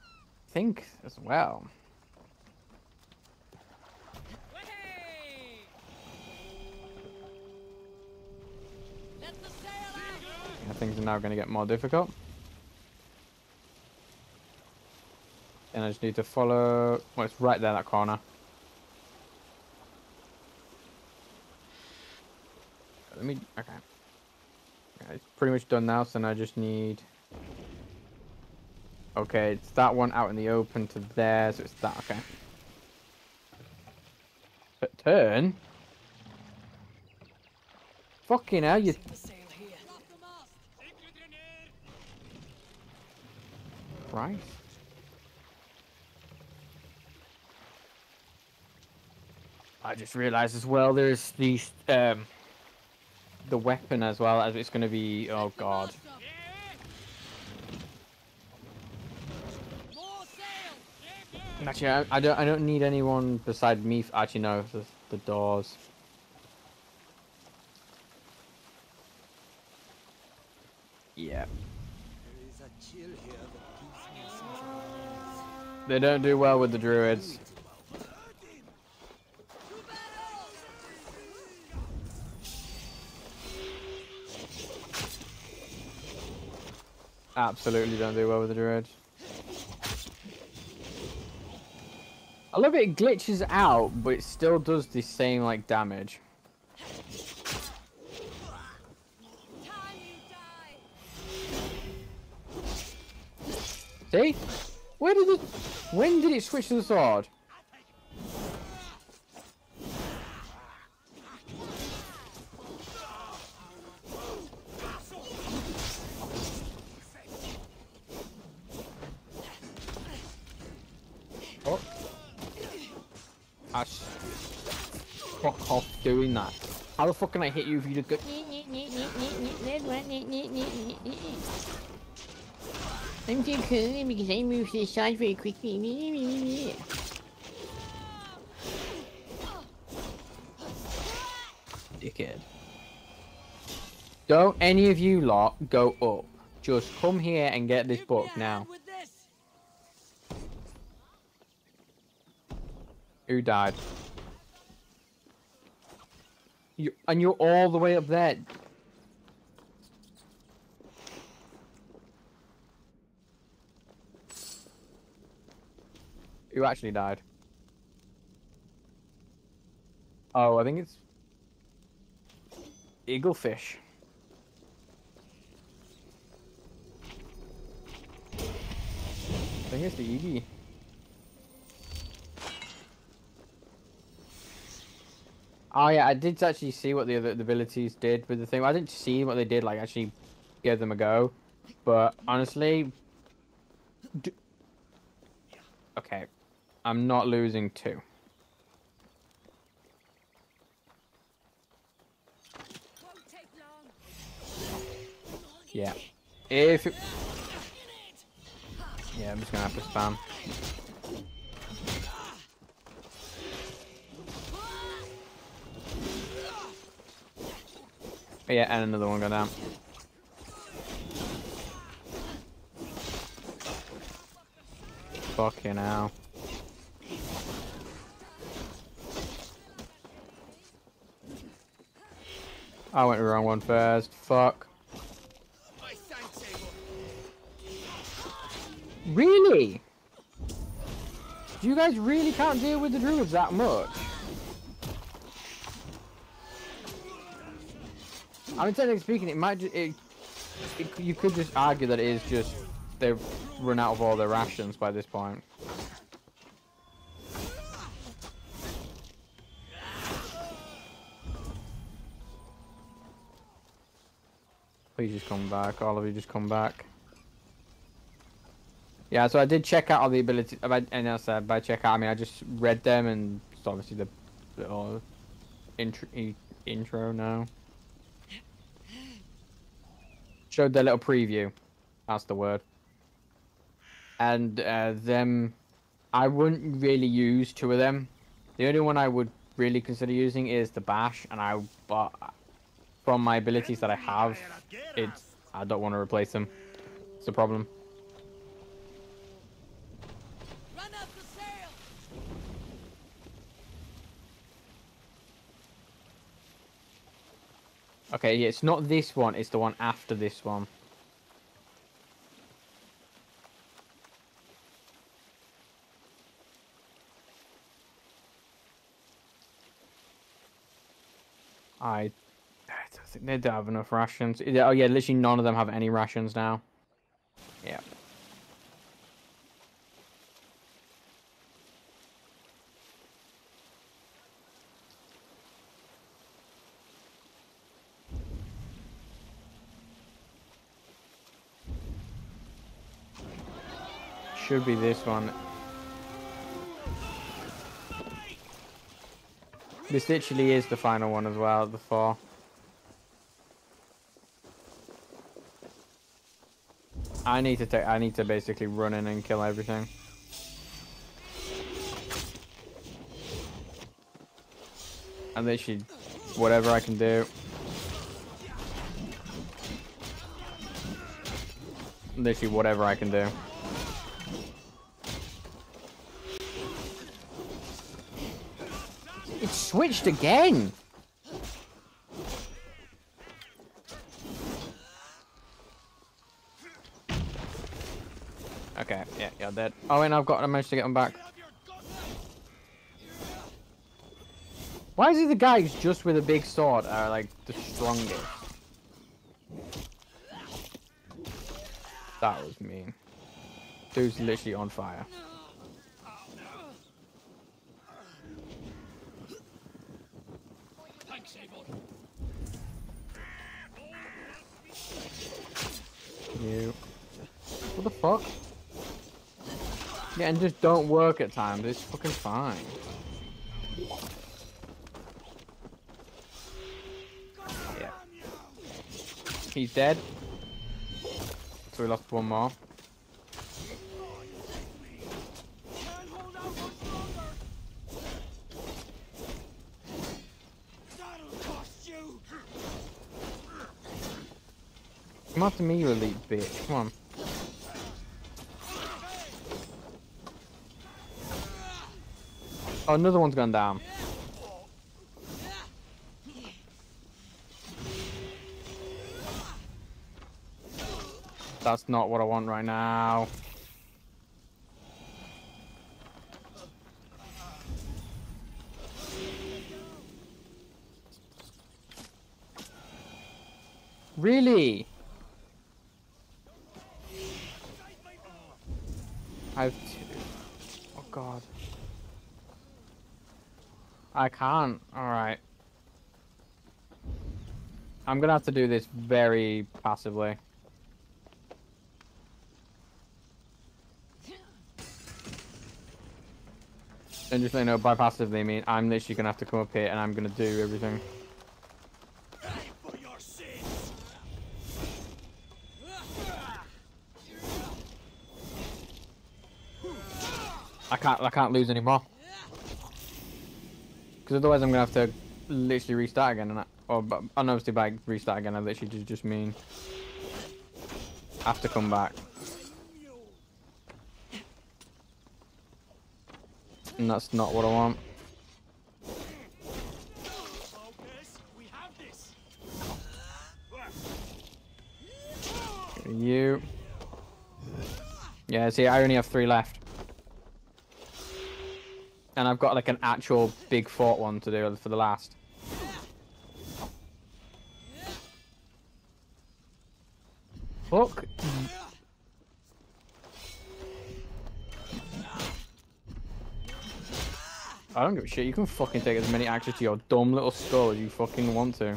I think as well. Things are now going to get more difficult. And I just need to follow... Well, it's right there, that corner. Let me... Okay. Yeah, it's pretty much done now, so now I just need... Okay, it's that one out in the open to there, so it's that, okay. But turn? Fucking hell, you... Right. I just realized as well there's the um the weapon as well as it's going to be oh god. Actually, I, I don't I don't need anyone beside me. Actually, no, the, the doors. Yeah. They don't do well with the druids. Absolutely don't do well with the druids. I love it, it glitches out, but it still does the same, like, damage. See? Where did it... When did it switch to the sword? Oh. Ash. Fuck off doing that. How the fuck can I hit you if you just go... I'm too cool because I move to the side very quickly. Dickhead. Don't any of you lot go up. Just come here and get this book now. Who died? You, and you're all the way up there. Who actually died? Oh, I think it's... Eaglefish. I think it's the Iggy. Oh yeah, I did actually see what the other the abilities did with the thing. I didn't see what they did, like actually give them a go. But honestly... D okay. I'm not losing two. Yeah. If it... Yeah, I'm just gonna have to spam. Yeah, and another one go down. Fucking hell. I went the wrong one first. Fuck. Really? Do you guys really can't deal with the druids that much? I mean, technically speaking, it might just, it, it, you could just argue that it is just they've run out of all their rations by this point. Please just come back, all of you just come back. Yeah, so I did check out all the abilities, and I said by check out, I mean I just read them, and it's obviously the little intro, intro now. Showed their little preview, that's the word. And uh, them, I wouldn't really use two of them. The only one I would really consider using is the bash, and I, but from my abilities that I have, it's, I don't want to replace them. It's a problem. Run up the sail. Okay, yeah, it's not this one, it's the one after this one. I... I think they don't have enough rations. Oh yeah, literally none of them have any rations now. Yeah. Should be this one. This literally is the final one as well, the four. I need to take. I need to basically run in and kill everything. And literally, whatever I can do. Literally, whatever I can do. It switched again. Okay, yeah, you're dead. Oh, and I've got to manage to get them back. Why is it the guys just with a big sword are like the strongest? That was mean. Dude's literally on fire. You. What the fuck? Yeah, and just don't work at times, it's fucking fine. Yeah. He's dead. So we lost one more. Come after me, you elite bitch, come on. Oh, another one's gone down. That's not what I want right now. Really? I've two. Oh god. I can't. Alright. I'm gonna have to do this very passively. And just let you know, by passively I mean I'm literally gonna have to come up here and I'm gonna do everything. I can't I can't lose anymore. Because otherwise I'm going to have to literally restart again and that. Oh, but I noticed if I restart again, I literally just, just mean I have to come back. And that's not what I want. You. Yeah, see, I only have three left. And I've got like an actual big fort one to do for the last. Fuck. I don't give a shit, you can fucking take as many axes to your dumb little skull as you fucking want to.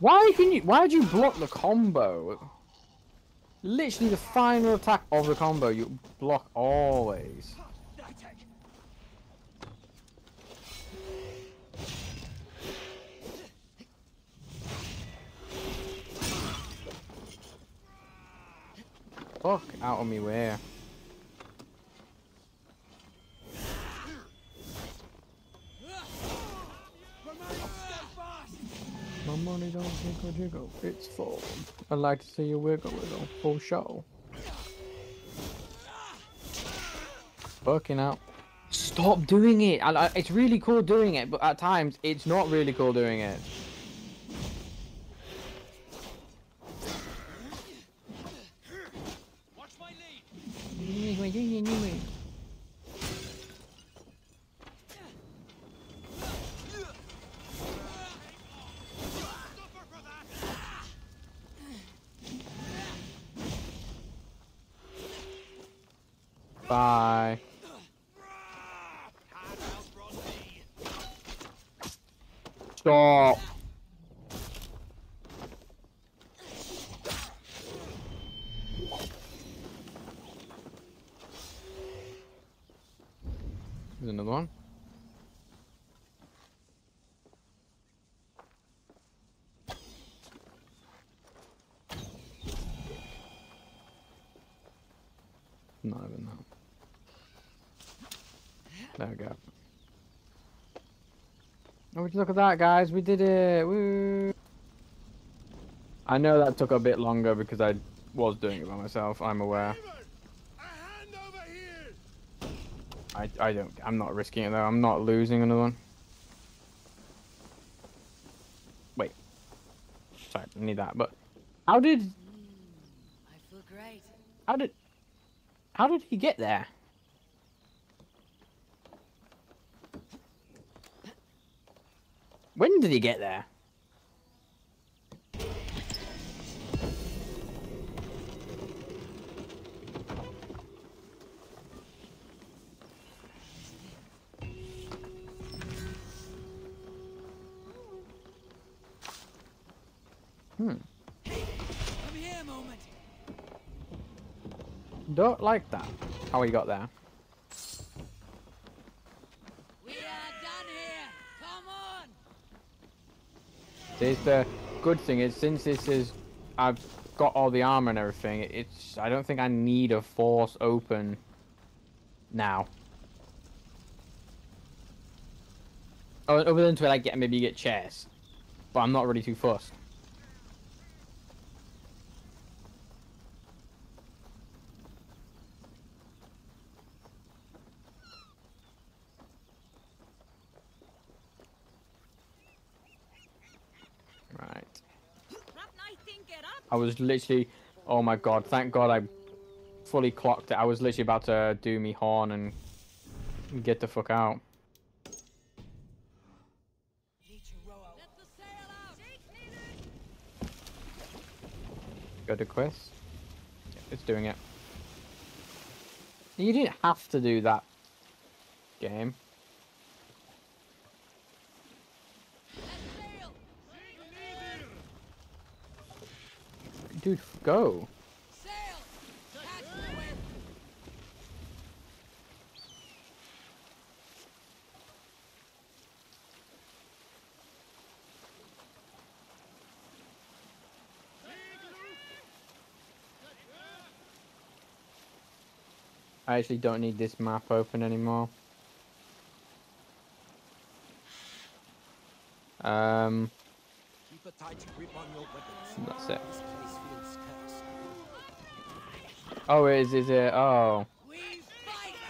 Why can you, why'd you block the combo? Literally the final attack of the combo, you block always. Fuck out of me way. My money don't jiggle jiggle, it's full. I'd like to see you wiggle wiggle, full show. Fucking out. Stop doing it! I, I, it's really cool doing it, but at times, it's not really cool doing it. Watch my lead. Bye. Stop. There's another one. Not even that. There we go. Oh, would you look at that, guys? We did it! Woo! I know that took a bit longer because I was doing it by myself. I'm aware. I I don't. I'm not risking it though. I'm not losing another one. Wait. Sorry, I need that. But how did? Mm, I feel great. How did? How did he get there? When did he get there? Hmm. Come here a moment. Don't like that. How he got there? Is the good thing is since this is I've got all the armor and everything, it's I don't think I need a force open now. Oh, other than to like get maybe you get chairs, but I'm not really too fussed. I was literally, oh my god, thank god I fully clocked it. I was literally about to do me horn and get the fuck out. Go to quest. It's doing it. You didn't have to do that, game. Dude, go. I actually don't need this map open anymore. Um, Keep a tight grip on your weapons. That's it. This place feels cursed. Oh, it is, is it? Oh.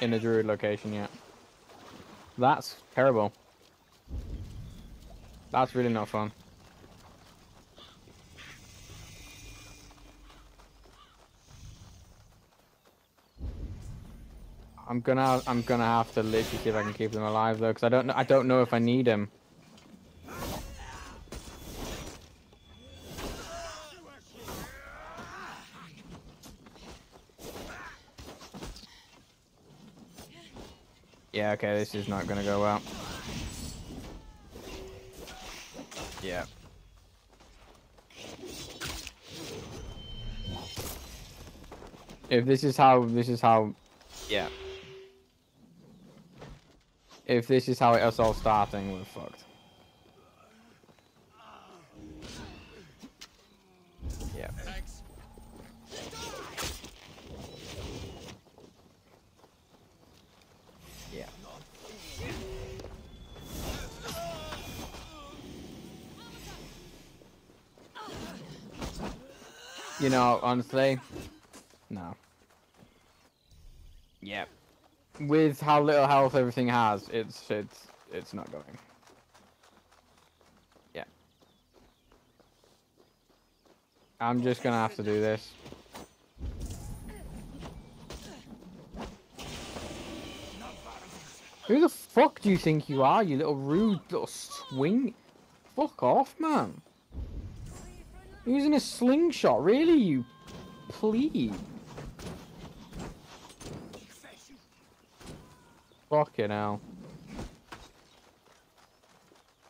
In a druid location, yeah. That's terrible. That's really not fun. I'm gonna, I'm gonna have to literally see if I can keep them alive though, because I don't know, I don't know if I need them. Yeah, okay, this is not gonna go well. Yeah. If this is how, this is how, yeah. If this is how it's all starting, we're fucked. Yeah. Yeah. You know, honestly, no. Yep. With how little health everything has, it's it's it's not going. Yeah. I'm just gonna have to do this. Who the fuck do you think you are, you little rude little swing? Fuck off, man. Using a slingshot, really, you plebe. Fucking hell.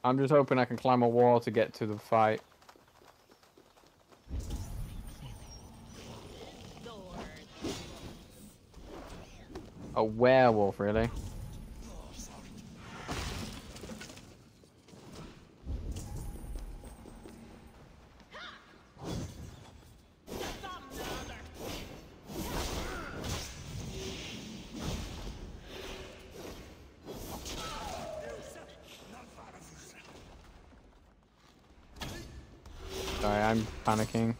I'm just hoping I can climb a wall to get to the fight. A werewolf, really? Sorry, I'm panicking.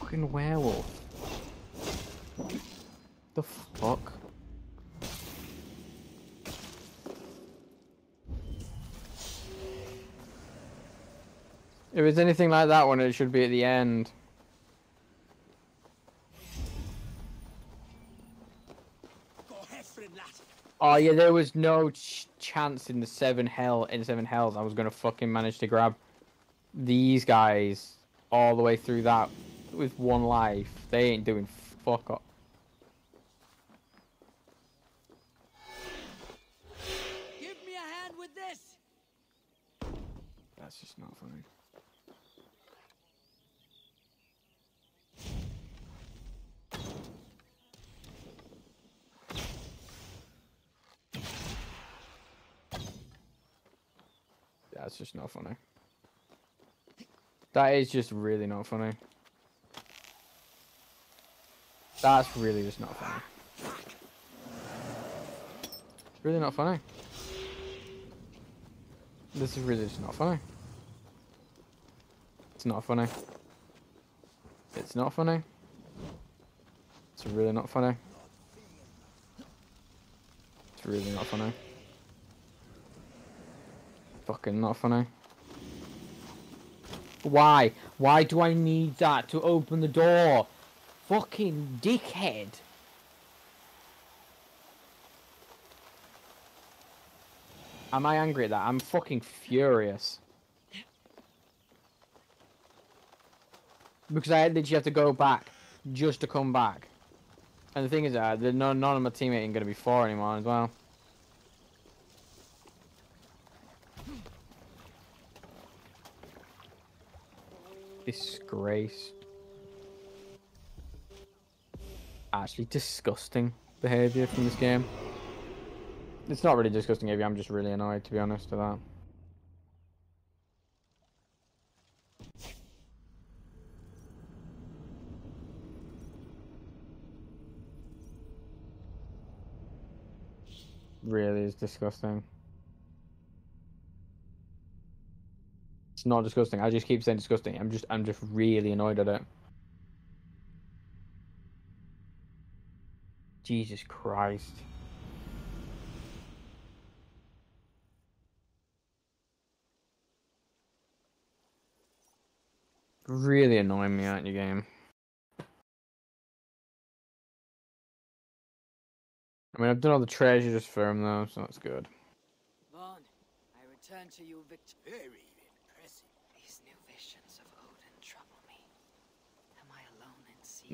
Fucking werewolf. The fuck? If it's anything like that one, it should be at the end. Oh yeah, there was no ch chance in the seven hell in seven hells I was gonna fucking manage to grab these guys all the way through that with one life. They ain't doing fuck up. Give me a hand with this. That's just not funny. That's just not funny. That is just really not funny. That's really just not funny. It's really not funny. This is really just not funny. It's not funny. It's not funny. It's really not funny. It's really not funny. Fucking not funny. Why? Why do I need that to open the door? Fucking dickhead. Am I angry at that? I'm fucking furious. Because I literally have to go back just to come back. And the thing is that uh, none of my teammates ain't gonna be four anymore as well. Disgrace. Actually disgusting behaviour from this game. It's not really disgusting behaviour, I'm just really annoyed, to be honest, with that. really is disgusting. It's not disgusting. I just keep saying disgusting. I'm just, I'm just really annoyed at it. Jesus Christ. Really annoying me, aren't you, game? I mean, I've done all the treasures for him, though, so that's good. Vaughn, I return to you victorious.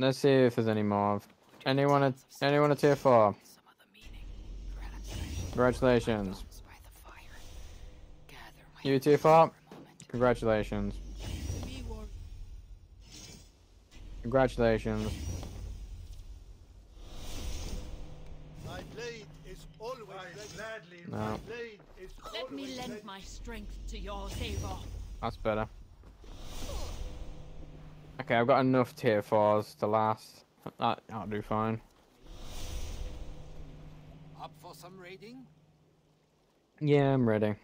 Let's see if there's any more. Anyone at anyone at tier four. Congratulations. You tier four. Congratulations. Congratulations. My blade is always gladly. No. Let me lend my strength to your favor. That's better. Okay, I've got enough tier fours to last. That, that'll do fine. Up for some raiding? Yeah, I'm ready.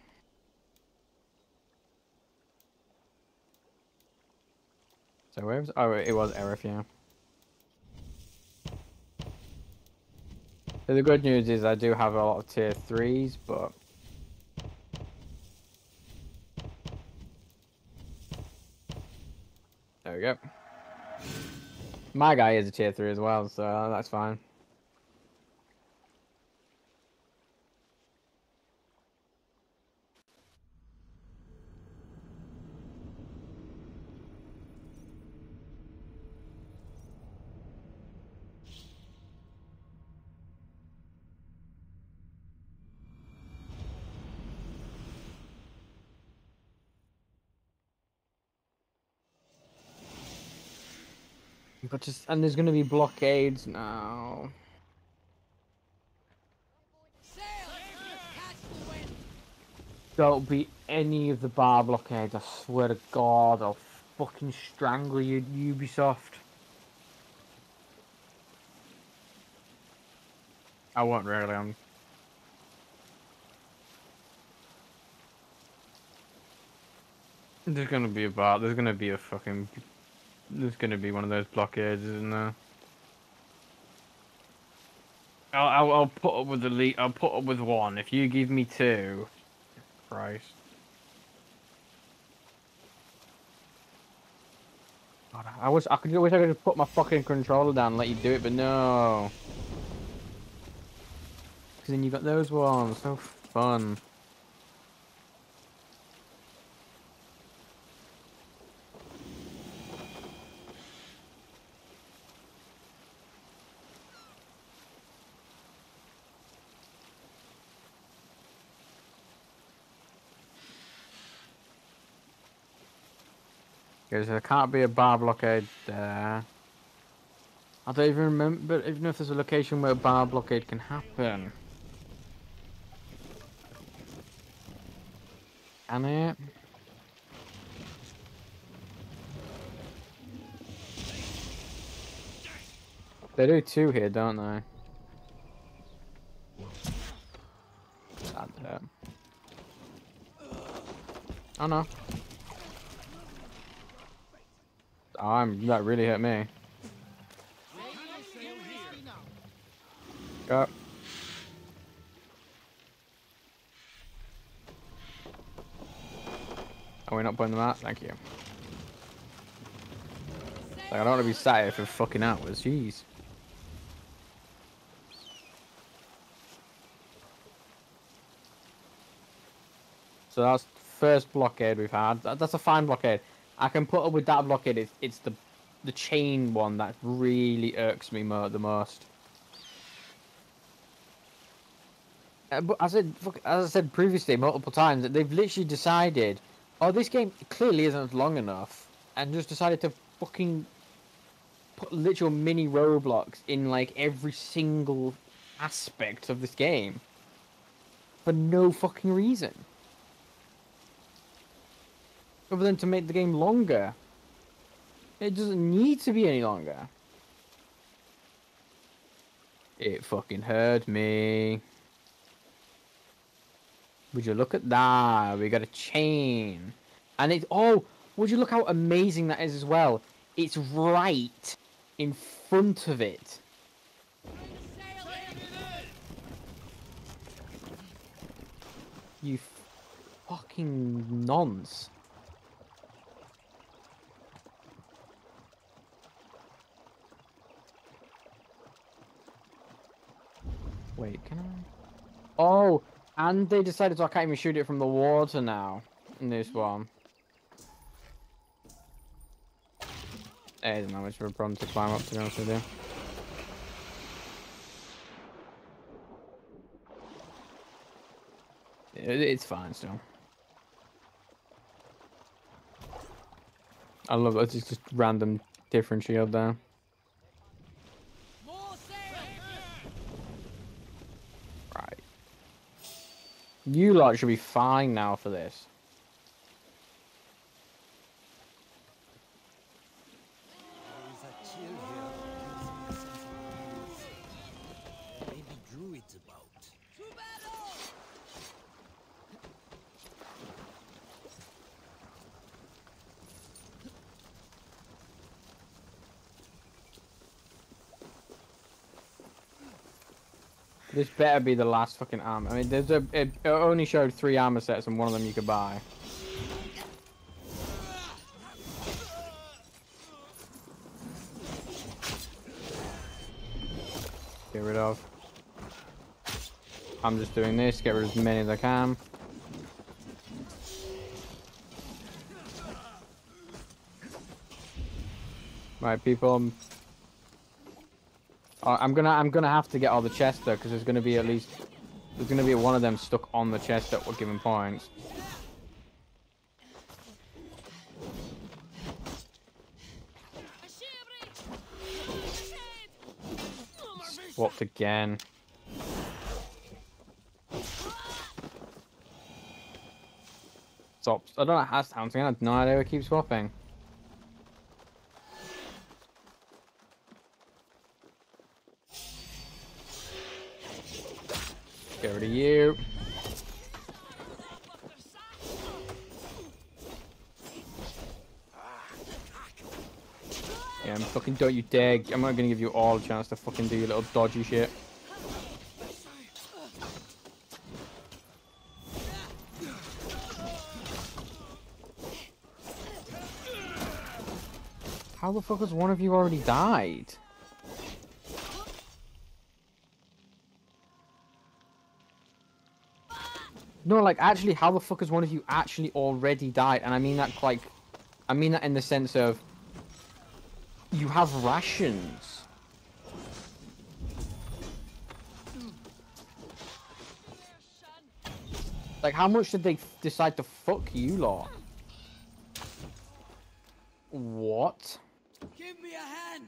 So where was... Oh, it was Erif, yeah. So the good news is I do have a lot of tier threes, but... There we go. My guy is a tier three as well, so that's fine. But just, and there's going to be blockades now. Don't be any of the bar blockades, I swear to God, I'll fucking strangle you, Ubisoft. I won't really, I'm... There's going to be a bar, there's going to be a fucking... There's going to be one of those blockades, isn't there? I'll, I'll, I'll put up with the lead. I'll put up with one. If you give me two, Christ. God, I wish I could. I wish I could just put my fucking controller down and let you do it, but no. Because then you got those ones. So fun. Because there can't be a bar blockade there. I don't even remember even if there's a location where a bar blockade can happen. Can it? They do two here, don't they? That's it. Oh no. I'm, that really hit me. Go. Are we not putting them out? Thank you. Like, I don't want to be sat here for fucking hours. Jeez. So that's the first blockade we've had. That, that's a fine blockade. I can put up with that blockade. It's, it's the the chain one that really irks me mo the most. Uh, but as I said, as I said previously multiple times, that they've literally decided, oh, this game clearly isn't long enough, and just decided to fucking put literal mini roadblocks in like every single aspect of this game for no fucking reason. Other than to make the game longer. It doesn't need to be any longer. It fucking hurt me. Would you look at that? We got a chain. And it, oh, would you look how amazing that is as well? It's right in front of it. You fucking nonce. Wait, can I? Oh, and they decided, so I can't even shoot it from the water now in this one. It isn't that much of a problem to climb up, to be honest with you. It's fine still. I love it. It's just random different shield there. Right. You lot should be fine now for this. This better be the last fucking armor. I mean, there's a, it only showed three armor sets and one of them you could buy. Get rid of. I'm just doing this, get rid of as many as I can. Right, people. I'm gonna, I'm gonna have to get all the chests though, because there's gonna be at least, there's gonna be one of them stuck on the chest at what given points. Swapped again. Stops. I don't know how it's counting. I have no idea. It keeps swapping. Get rid of you. Yeah, I'm fucking, don't you dare. I'm not gonna give you all a chance to fucking do your little dodgy shit. How the fuck has one of you already died? No, like, actually, how the fuck has one of you actually already died? And I mean that, like, I mean that in the sense of, you have rations. Like, how much did they decide to fuck you lot? What? Give me a hand.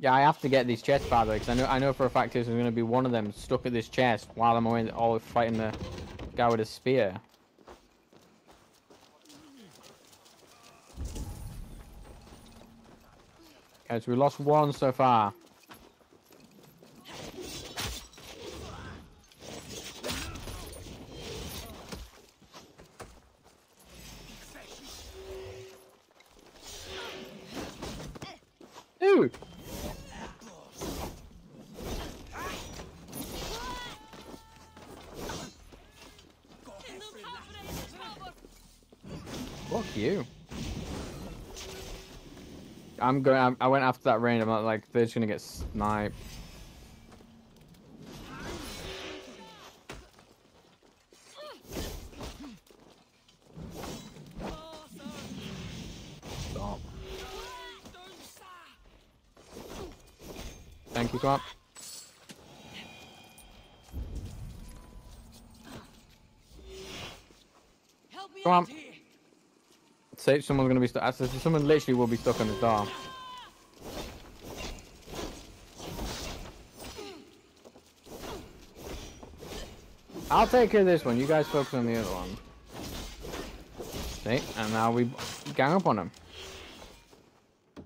Yeah, I have to get these chests, by the way, because I know, I know for a fact there's going to be one of them stuck at this chest while I'm away, always fighting the guy with a spear. Okay, so we lost one so far. Ooh! Fuck you. I'm going, I'm, I went after that rain. I'm not like, they're just gonna get sniped. Stop. Thank you, come up. Come on. Say someone's gonna be stuck. Someone literally will be stuck on the door. I'll take care of this one. You guys focus on the other one. See, and now we gang up on them.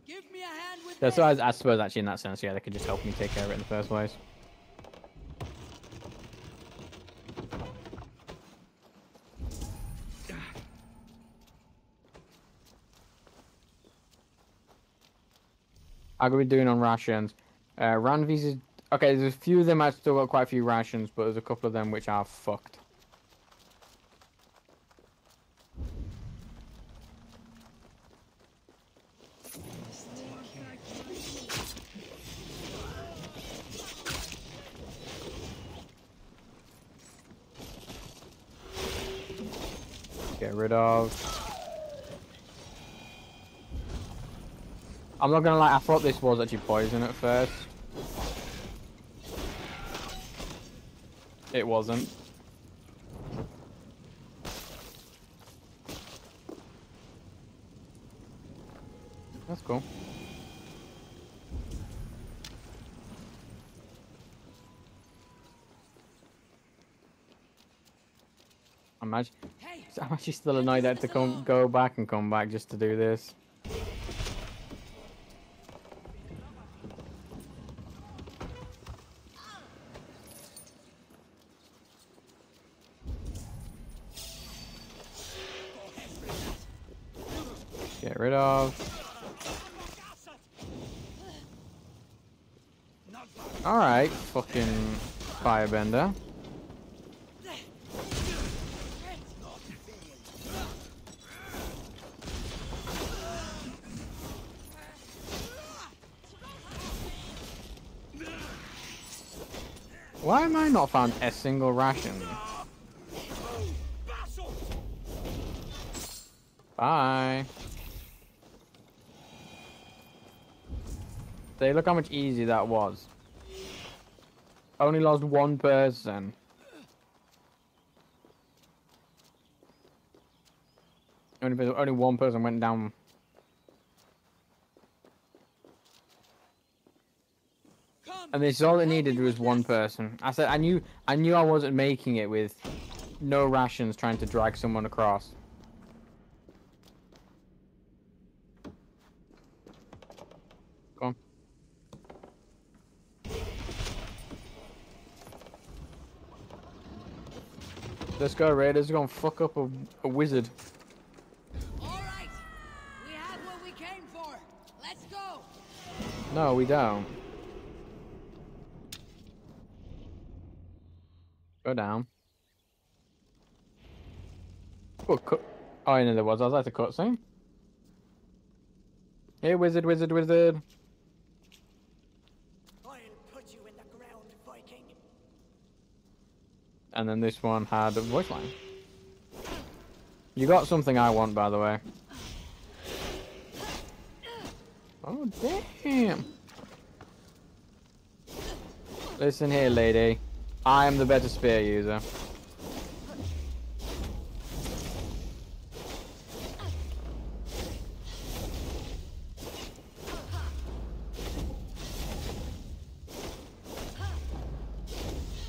Give me a hand with yeah, so I, I suppose actually in that sense, yeah, they could just help me take care of it in the first place. I'm going to be doing on rations. Uh, Ranvi's is... Okay, there's a few of them I've still got quite a few rations, but there's a couple of them which are fucked. Get rid of. I'm not gonna lie, I thought this was actually poison at first. It wasn't. That's cool. I'm actually, I'm actually still annoyed that to come, go back and come back just to do this. Get rid of. All right, fucking firebender. Why am I not found a single ration? Bye. See, look how much easy that was. Only lost one person. Only, only one person went down. And this is all it needed was one person. I said I knew I knew I wasn't making it with no rations trying to drag someone across. Go on. Let's go, Raiders are gonna fuck up a, a wizard. Alright. We had what we came for. Let's go. No, we don't. Go down. Oh, cut. Oh, I know there was. I was like a cutscene. Hey, wizard, wizard, wizard. I'll put you in the ground, Viking. And then this one had a voice line. You got something I want, by the way. Oh, damn. Listen here, lady. I am the better spear user.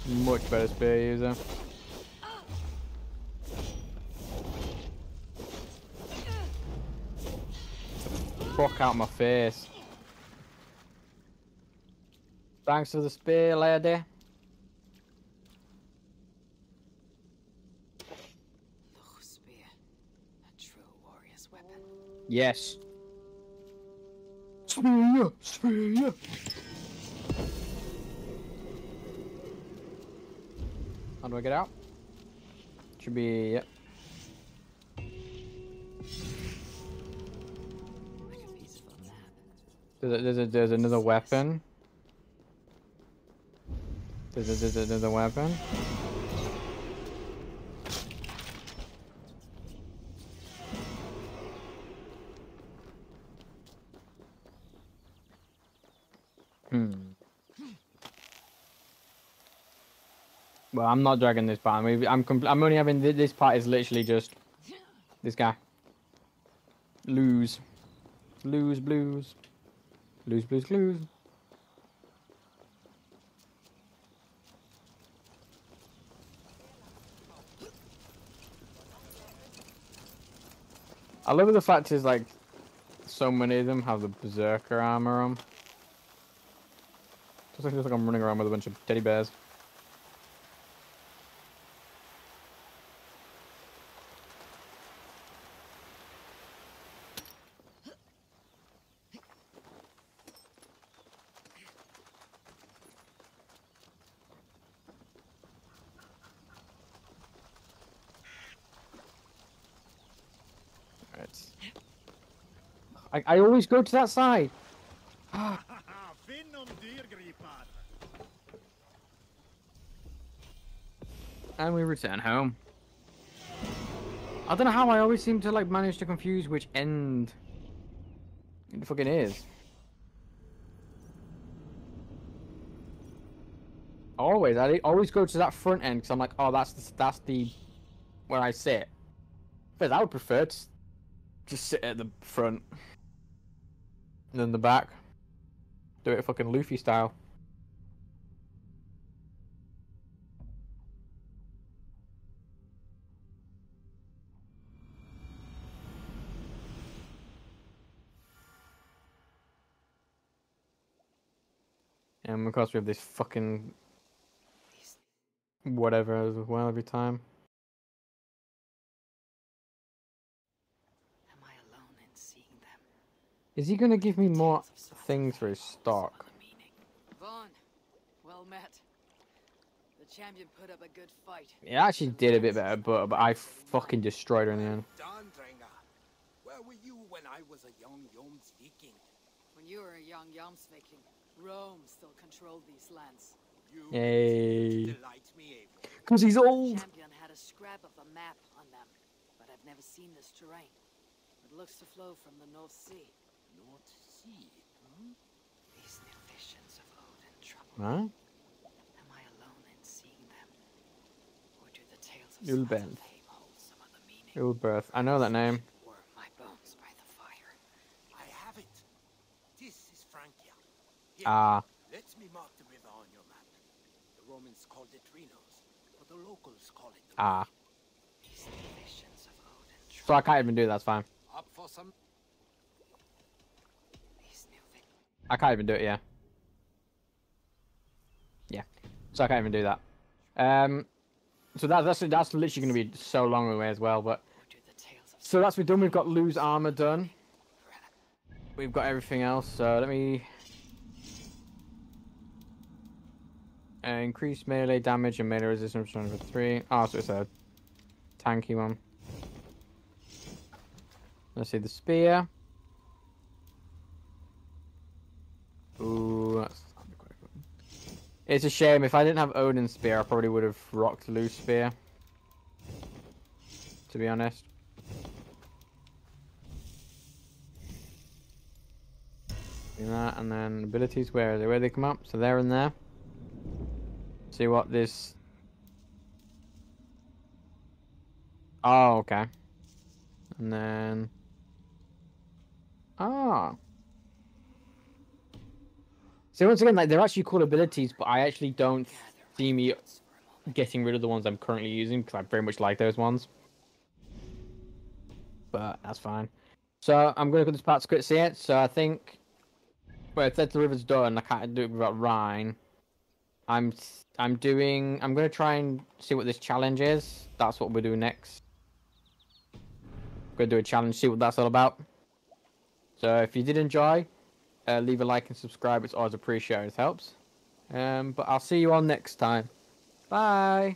Much better spear user. Fuck out my face. Thanks for the spear, lady. Yes. Spear, spear. How do I get out? Should be. Yep. There's, a, there's, a, there's another weapon. There's, a, there's a, another weapon. Well, I'm not dragging this part. I'm, I'm, I'm only having th this part is literally just this guy. Lose, lose, blues, lose, blues, clues. I love the fact is like so many of them have the berserker armor on. Just like, just like I'm running around with a bunch of teddy bears. that. I, I always go to that side. And we return home. I don't know how I always seem to like manage to confuse which end it fucking is. Always, I always go to that front end because I'm like, oh, that's the, that's the where I sit. But I would prefer to just sit at the front and then the back. Do it fucking Luffy style. And of course we have this fucking whatever as well every time. Am I alone in seeing them? Is he gonna give me more things for his stock? Vaughn, well met. The champion put up a good fight. Yeah, I actually did a bit better, but, but I fucking destroyed her in the end. Where were you when I was a young Jomsviking? When you were a young Jomsviking, Rome still controlled these lands. Yay! Because he's old. The champion had a scrap of a map on them, but I've never seen this terrain. It looks to flow from the North Sea. North Sea. Hmm? These new visions of Odin trouble. Huh? Am I alone in seeing them, or do the tales of Svartalfheim hold some other meaning? Ulfberht. I know that name. Warm my bones by the fire. I have it. This is Frankia. Ah. Let me mark the river on your map. The Romans called it Rhinos, but the locals call it the Ah. So I can't even do that, that's fine. Up for some... I can't even do it, yeah. Yeah. So I can't even do that. Um so that that's that's literally gonna be so long away as well, but so that's we're done, we've got Lugh's armor done. We've got everything else, so let me Uh, increased melee damage and melee resistance for three. Oh, so it's a tanky one. Let's see the spear. Ooh, that's not quite good. It's a shame. If I didn't have Odin's spear, I probably would have rocked Lugh's spear. To be honest. Do that, and then abilities. Where are they? Where they come up? So there and there. See what this... Oh, okay. And then... Ah. So once again, like, they're actually cool abilities, but I actually don't see me getting rid of the ones I'm currently using, because I very much like those ones. But that's fine. So I'm going to go to this part to quit see it. So I think... Well, it said the river's done. I can't do it without Rhine. I'm I'm doing I'm gonna try and see what this challenge is. That's what we'll do next. I'm gonna do a challenge, see what that's all about. So if you did enjoy, uh, leave a like and subscribe. It's always appreciated, it helps. Um, but I'll see you all next time. Bye.